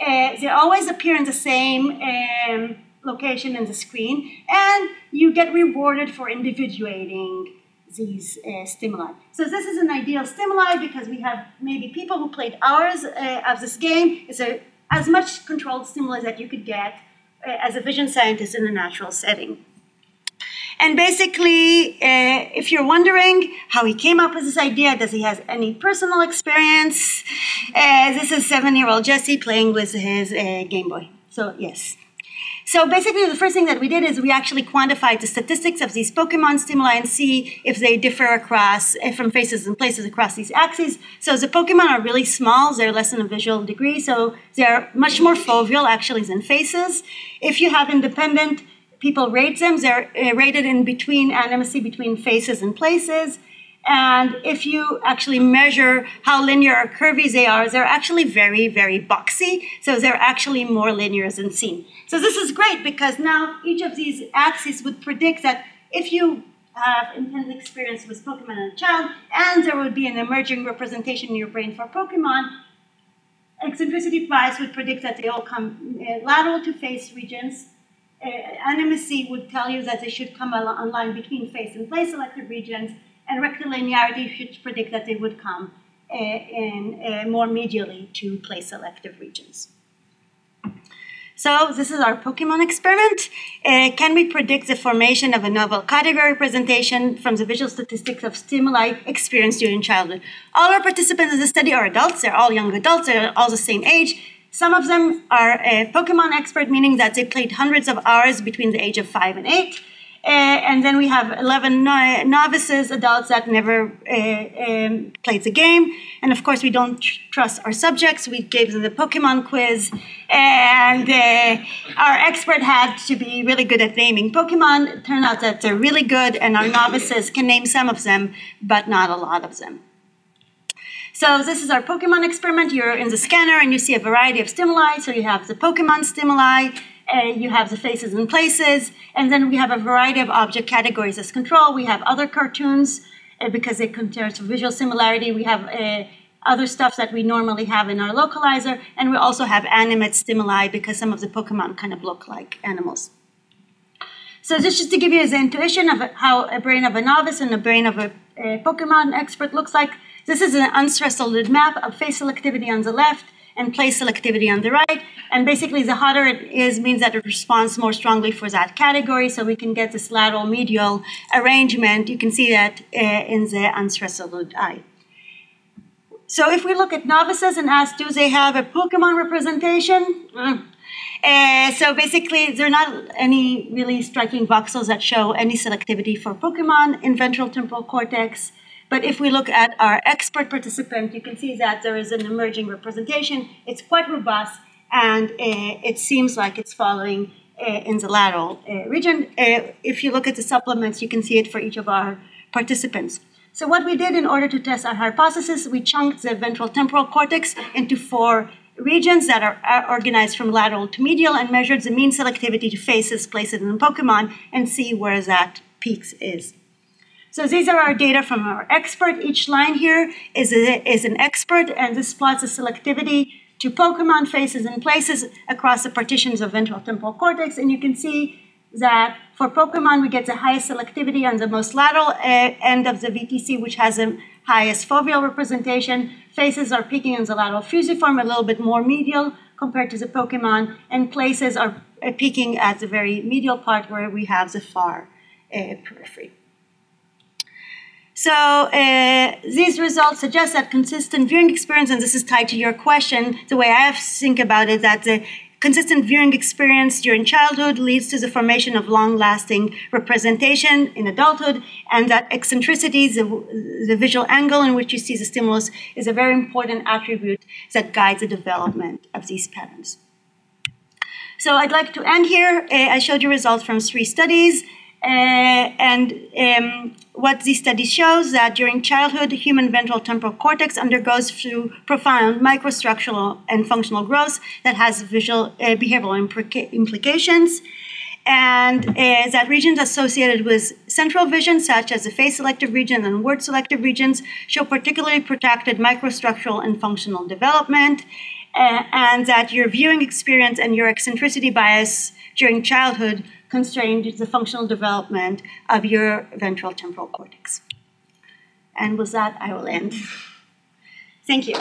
Uh, they always appear in the same um, location in the screen, and you get rewarded for individuating these uh, stimuli. So this is an ideal stimuli because we have maybe people who played hours uh, of this game. It's a, as much controlled stimuli that you could get uh, as a vision scientist in a natural setting. And basically, uh, if you're wondering how he came up with this idea, does he have any personal experience? Uh, this is seven-year-old Jesse playing with his uh, Game Boy. So, yes. So basically, the first thing that we did is we actually quantified the statistics of these Pokemon stimuli and see if they differ across from faces and places across these axes. So the Pokemon are really small. They're less than a visual degree. So they're much more foveal, actually, than faces. If you have independent people rate them, they're uh, rated in between animacy between faces and places. And if you actually measure how linear or curvy they are, they're actually very, very boxy. So they're actually more linear than seen. So this is great because now each of these axes would predict that if you have intense experience with Pokemon as a child, and there would be an emerging representation in your brain for Pokemon, eccentricity bias would predict that they all come uh, lateral to face regions. Uh, animacy would tell you that they should come online between face and place selected regions. And rectilinearity should predict that they would come uh, in, uh, more medially to place-selective regions. So this is our Pokemon experiment. Uh, can we predict the formation of a novel category representation from the visual statistics of stimuli experienced during childhood? All our participants in the study are adults. They're all young adults. They're all the same age. Some of them are uh, Pokemon expert, meaning that they played hundreds of hours between the age of five and eight. Uh, and then we have eleven no novices, adults that never uh, um, played the game. And of course, we don't tr trust our subjects. We gave them the Pokemon quiz. And uh, our expert had to be really good at naming Pokemon. It turned out that they're really good, and our novices can name some of them, but not a lot of them. So this is our Pokemon experiment. You're in the scanner, and you see a variety of stimuli. So you have the Pokemon stimuli. Uh, you have the faces and places, and then we have a variety of object categories as control. We have other cartoons uh, because they compare to visual similarity. We have uh, other stuff that we normally have in our localizer, and we also have animate stimuli because some of the Pokemon kind of look like animals. So this is just to give you the intuition of how a brain of a novice and a brain of a, a Pokemon expert looks like. This is an unstressed map of face selectivity on the left, and place selectivity on the right. And basically, the hotter it is means that it responds more strongly for that category. So we can get this lateral medial arrangement. You can see that uh, in the unstressed eye. So if we look at novices and ask, do they have a Pokemon representation? Mm. Uh, so basically, there are not any really striking voxels that show any selectivity for Pokemon in ventral temporal cortex. But if we look at our expert participant, you can see that there is an emerging representation. It's quite robust, and uh, it seems like it's following uh, in the lateral uh, region. Uh, if you look at the supplements, you can see it for each of our participants. So what we did in order to test our hypothesis, we chunked the ventral temporal cortex into four regions that are, are organized from lateral to medial and measured the mean selectivity to faces, places, and Pokemon, and see where that peaks is. So these are our data from our expert. Each line here is, a, is an expert, and this plots the selectivity to Pokemon faces and places across the partitions of ventral temporal cortex. And you can see that for Pokemon, we get the highest selectivity on the most lateral uh, end of the V T C, which has the highest foveal representation. Faces are peaking in the lateral fusiform, a little bit more medial compared to the Pokemon, and places are peaking at the very medial part where we have the far uh, periphery. So uh, these results suggest that consistent viewing experience, and this is tied to your question, the way I have to think about it, that the consistent viewing experience during childhood leads to the formation of long-lasting representation in adulthood, and that eccentricity, the, the visual angle in which you see the stimulus, is a very important attribute that guides the development of these patterns. So I'd like to end here. Uh, I showed you results from three studies. Uh, and um, what this study shows that during childhood, human ventral temporal cortex undergoes through profound microstructural and functional growth that has visual uh, behavioral implica implications. And uh, that regions associated with central vision, such as the face selective region and word selective regions, show particularly protracted microstructural and functional development. uh, and that your viewing experience and your eccentricity bias during childhood constrained the functional development of your ventral temporal cortex. And with that, I will end. Thank you.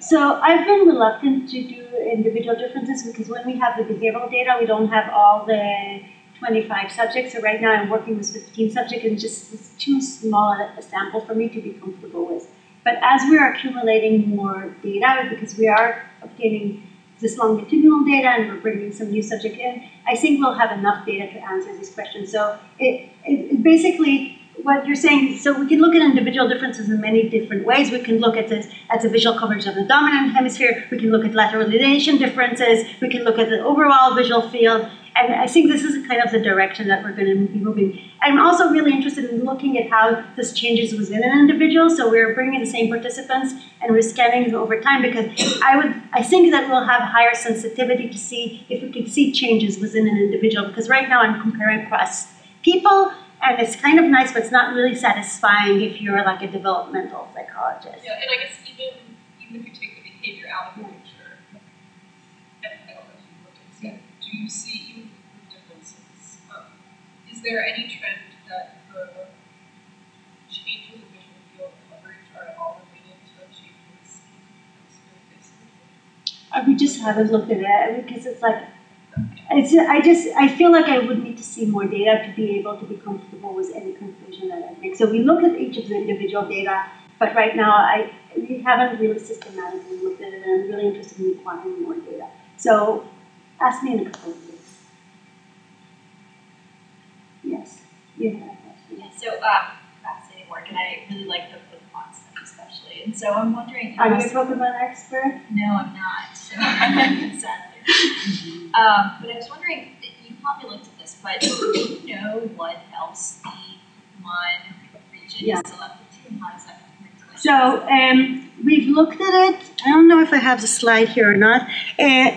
So I've been reluctant to do individual differences because when we have the behavioral data, we don't have all the twenty-five subjects. So right now I'm working with fifteen subjects, and just it's too small a sample for me to be comfortable with. But as we are accumulating more data, because we are obtaining this longitudinal data and we're bringing some new subject in, I think we'll have enough data to answer these questions. So it, it, it basically... what you're saying, so we can look at individual differences in many different ways. We can look at this at the visual coverage of the dominant hemisphere. We can look at lateralization differences. We can look at the overall visual field. And I think this is kind of the direction that we're going to be moving. I'm also really interested in looking at how this changes within an individual. So we're bringing the same participants and we're scanning them over time, because I would, I think that we'll have higher sensitivity to see if we can see changes within an individual. Because right now I'm comparing across people. And it's kind of nice, but it's not really satisfying if you're like a developmental psychologist. Yeah, and I guess even, even if you take the behavior out of the picture, and I don't know if you looked at it, do you see even differences? Um, is there any trend that the changes in visual field coverage are at all related to changes in the We just haven't looked at it because it's like, It's, I just I feel like I would need to see more data to be able to be comfortable with any conclusion that I make. So we look at each of the individual data, but right now I we haven't really systematically looked at it, and I'm really interested in acquiring more data. So ask me in a couple of weeks. Yes, you have a question. Yeah. So um, fascinating work, and I really like the Pokemon stuff especially. And so I'm wondering. Are you a Pokemon expert? No, I'm not. So I'm not Mm-hmm. um, but I was wondering, you probably looked at this, but do you know what else the Pokemon region yeah. is selected to? How does that compare to? So um, we've looked at it. I don't know if I have the slide here or not. Uh,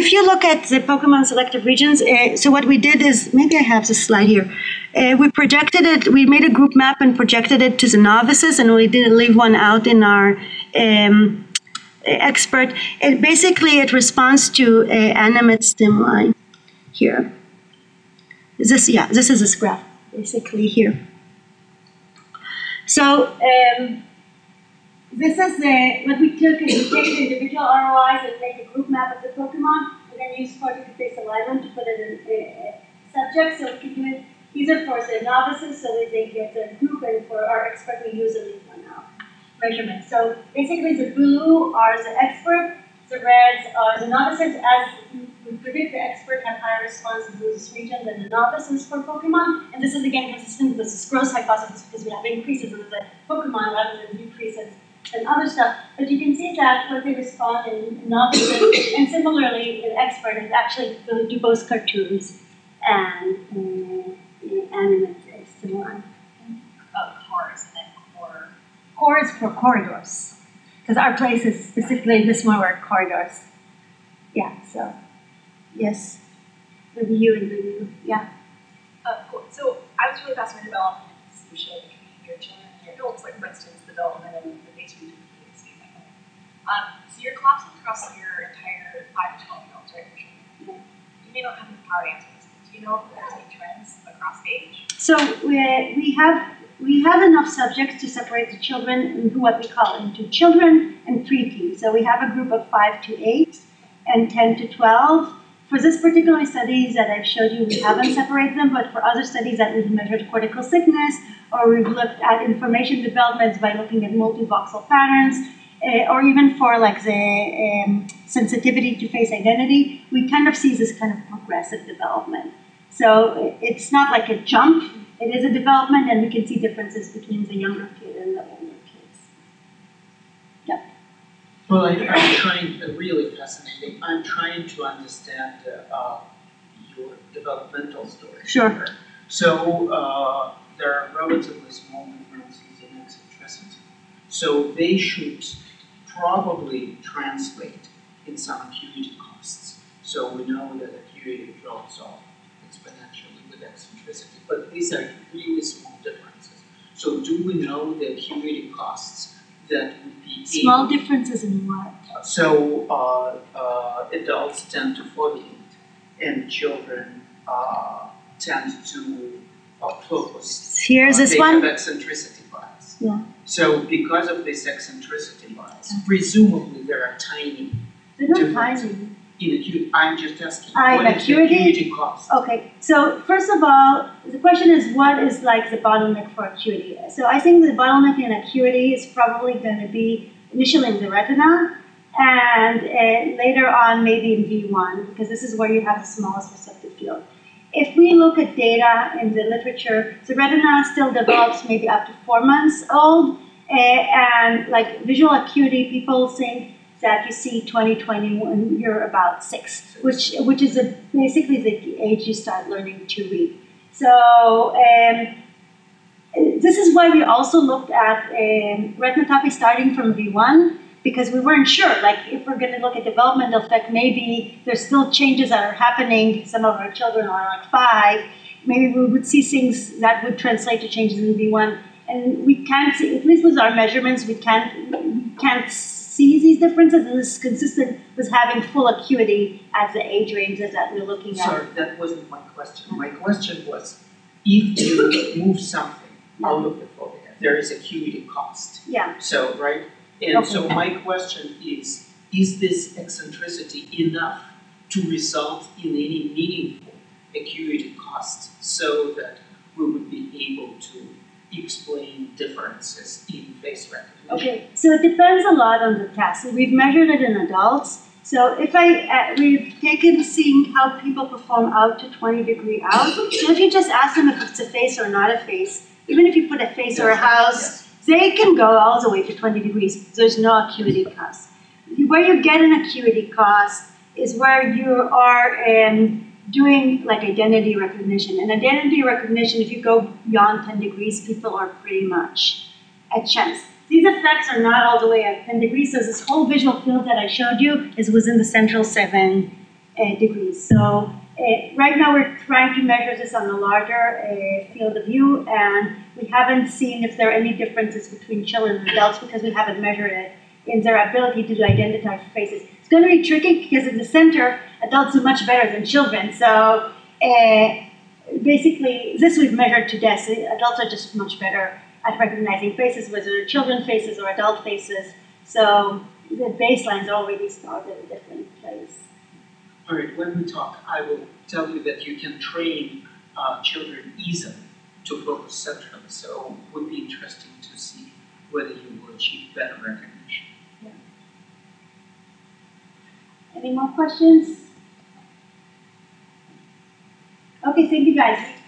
if you look at the Pokemon selective regions, uh, so what we did is, maybe I have the slide here. Uh, we projected it, we made a group map and projected it to the novices, and we didn't leave one out in our um, expert. It basically it responds to uh, animate stimuli here. This yeah, this is this graph basically here. So um, this is the what we took is we take the individual R O Is and make a group map of the Pokemon, and then use cortex-based alignment to put it in a, a subject. So we can do it. These are for the novices, so that they get a group, and for our expert we use a leaf one out. Measurement. So basically the blue are the expert, the reds are the novices. As we predict, the expert have higher responses to this region than the novices for Pokemon. And this is again consistent with this growth hypothesis, because we have increases in the Pokemon rather than decreases and other stuff. But you can see that what they respond in novices, and similarly in expert, is actually really do both cartoons and um, animated stimuli. Oh, cars. Cords for corridors, because our place is specifically this one where corridors. Yeah. So, yes, the view and the view. Yeah. Uh, cool. So I was really fascinated about the social between your children and your adults, like for instance, the development of the face recognition. Um, so you're collapsing across your entire five to twelve year olds, right? Yeah. You may not have the power to answer this. Do you know if there's any trends across age? So we we have. we have enough subjects to separate the children into what we call into children and preteens. So we have a group of five to eight and ten to twelve. For this particular studies that I've showed you, we haven't separated them, but for other studies that we've measured cortical thickness, or we've looked at information developments by looking at multi-voxel patterns, uh, or even for like the um, sensitivity to face identity, we kind of see this kind of progressive development. So it's not like a jump, it is a development, and we can see differences between the younger kid and the older kids. Yep. Well, I, I'm trying, to, really fascinating, I'm trying to understand uh, uh, your developmental story. Sure. So uh, there are relatively small differences in eccentricity. So they should probably translate in some acuity costs. So we know that acuity drops off exponentially with eccentricity, but these are really small differences. So do we know the acuity costs that would be small able? Differences in what? So uh, uh, adults tend to forty-eight, and children uh, tend to uh, focus. Here's uh, this they one. They have eccentricity bias. Yeah. So because of this eccentricity bias, yeah. presumably there are tiny differences. I'm just asking, I what acuity? Is acuity cost? Okay, so first of all, the question is what is like the bottleneck for acuity? So I think the bottleneck in acuity is probably going to be initially in the retina, and uh, later on maybe in V one, because this is where you have the smallest receptive field. If we look at data in the literature, the retina still develops maybe up to four months old, uh, and like visual acuity, people think that you see twenty twenty when you're about six, which which is a, basically the age you start learning to read. So um, this is why we also looked at um, retinotopy starting from V one, because we weren't sure, like if we're gonna look at developmental effect, maybe there's still changes that are happening. Some of our children are like five, maybe we would see things that would translate to changes in V one. And we can't see, at least with our measurements, we can't, we can't see these differences, and this is consistent with having full acuity at the age ranges that we're looking at. Sorry, that wasn't my question. My question was, if you move something out of the fovea, there is acuity cost. Yeah. So, right? And okay. so my question is, is this eccentricity enough to result in any meaningful acuity cost so that we would be able to explain differences in face recognition? Okay, so it depends a lot on the task. So we've measured it in adults. So if I, uh, we've taken seeing how people perform out to twenty degree out. So if you just ask them if it's a face or not a face, even if you put a face or a house, they can go all the way to twenty degrees. There's no acuity cost. Where you get an acuity cost is where you are um, doing like identity recognition. And identity recognition, if you go beyond ten degrees, people are pretty much at chance. These effects are not all the way at ten degrees, so this whole visual field that I showed you is within the central seven uh, degrees. So uh, right now we're trying to measure this on a larger uh, field of view, and we haven't seen if there are any differences between children and adults because we haven't measured it in their ability to identify faces. It's going to be tricky because in the center, adults do much better than children. So uh, basically, this we've measured to death. Adults are just much better at recognizing faces, whether they're children faces or adult faces. So the baselines already start at a different place. All right, when we talk, I will tell you that you can train uh, children easily to focus centrally. So it would be interesting to see whether you will achieve better recognition. Yeah. Any more questions? Okay, thank you guys.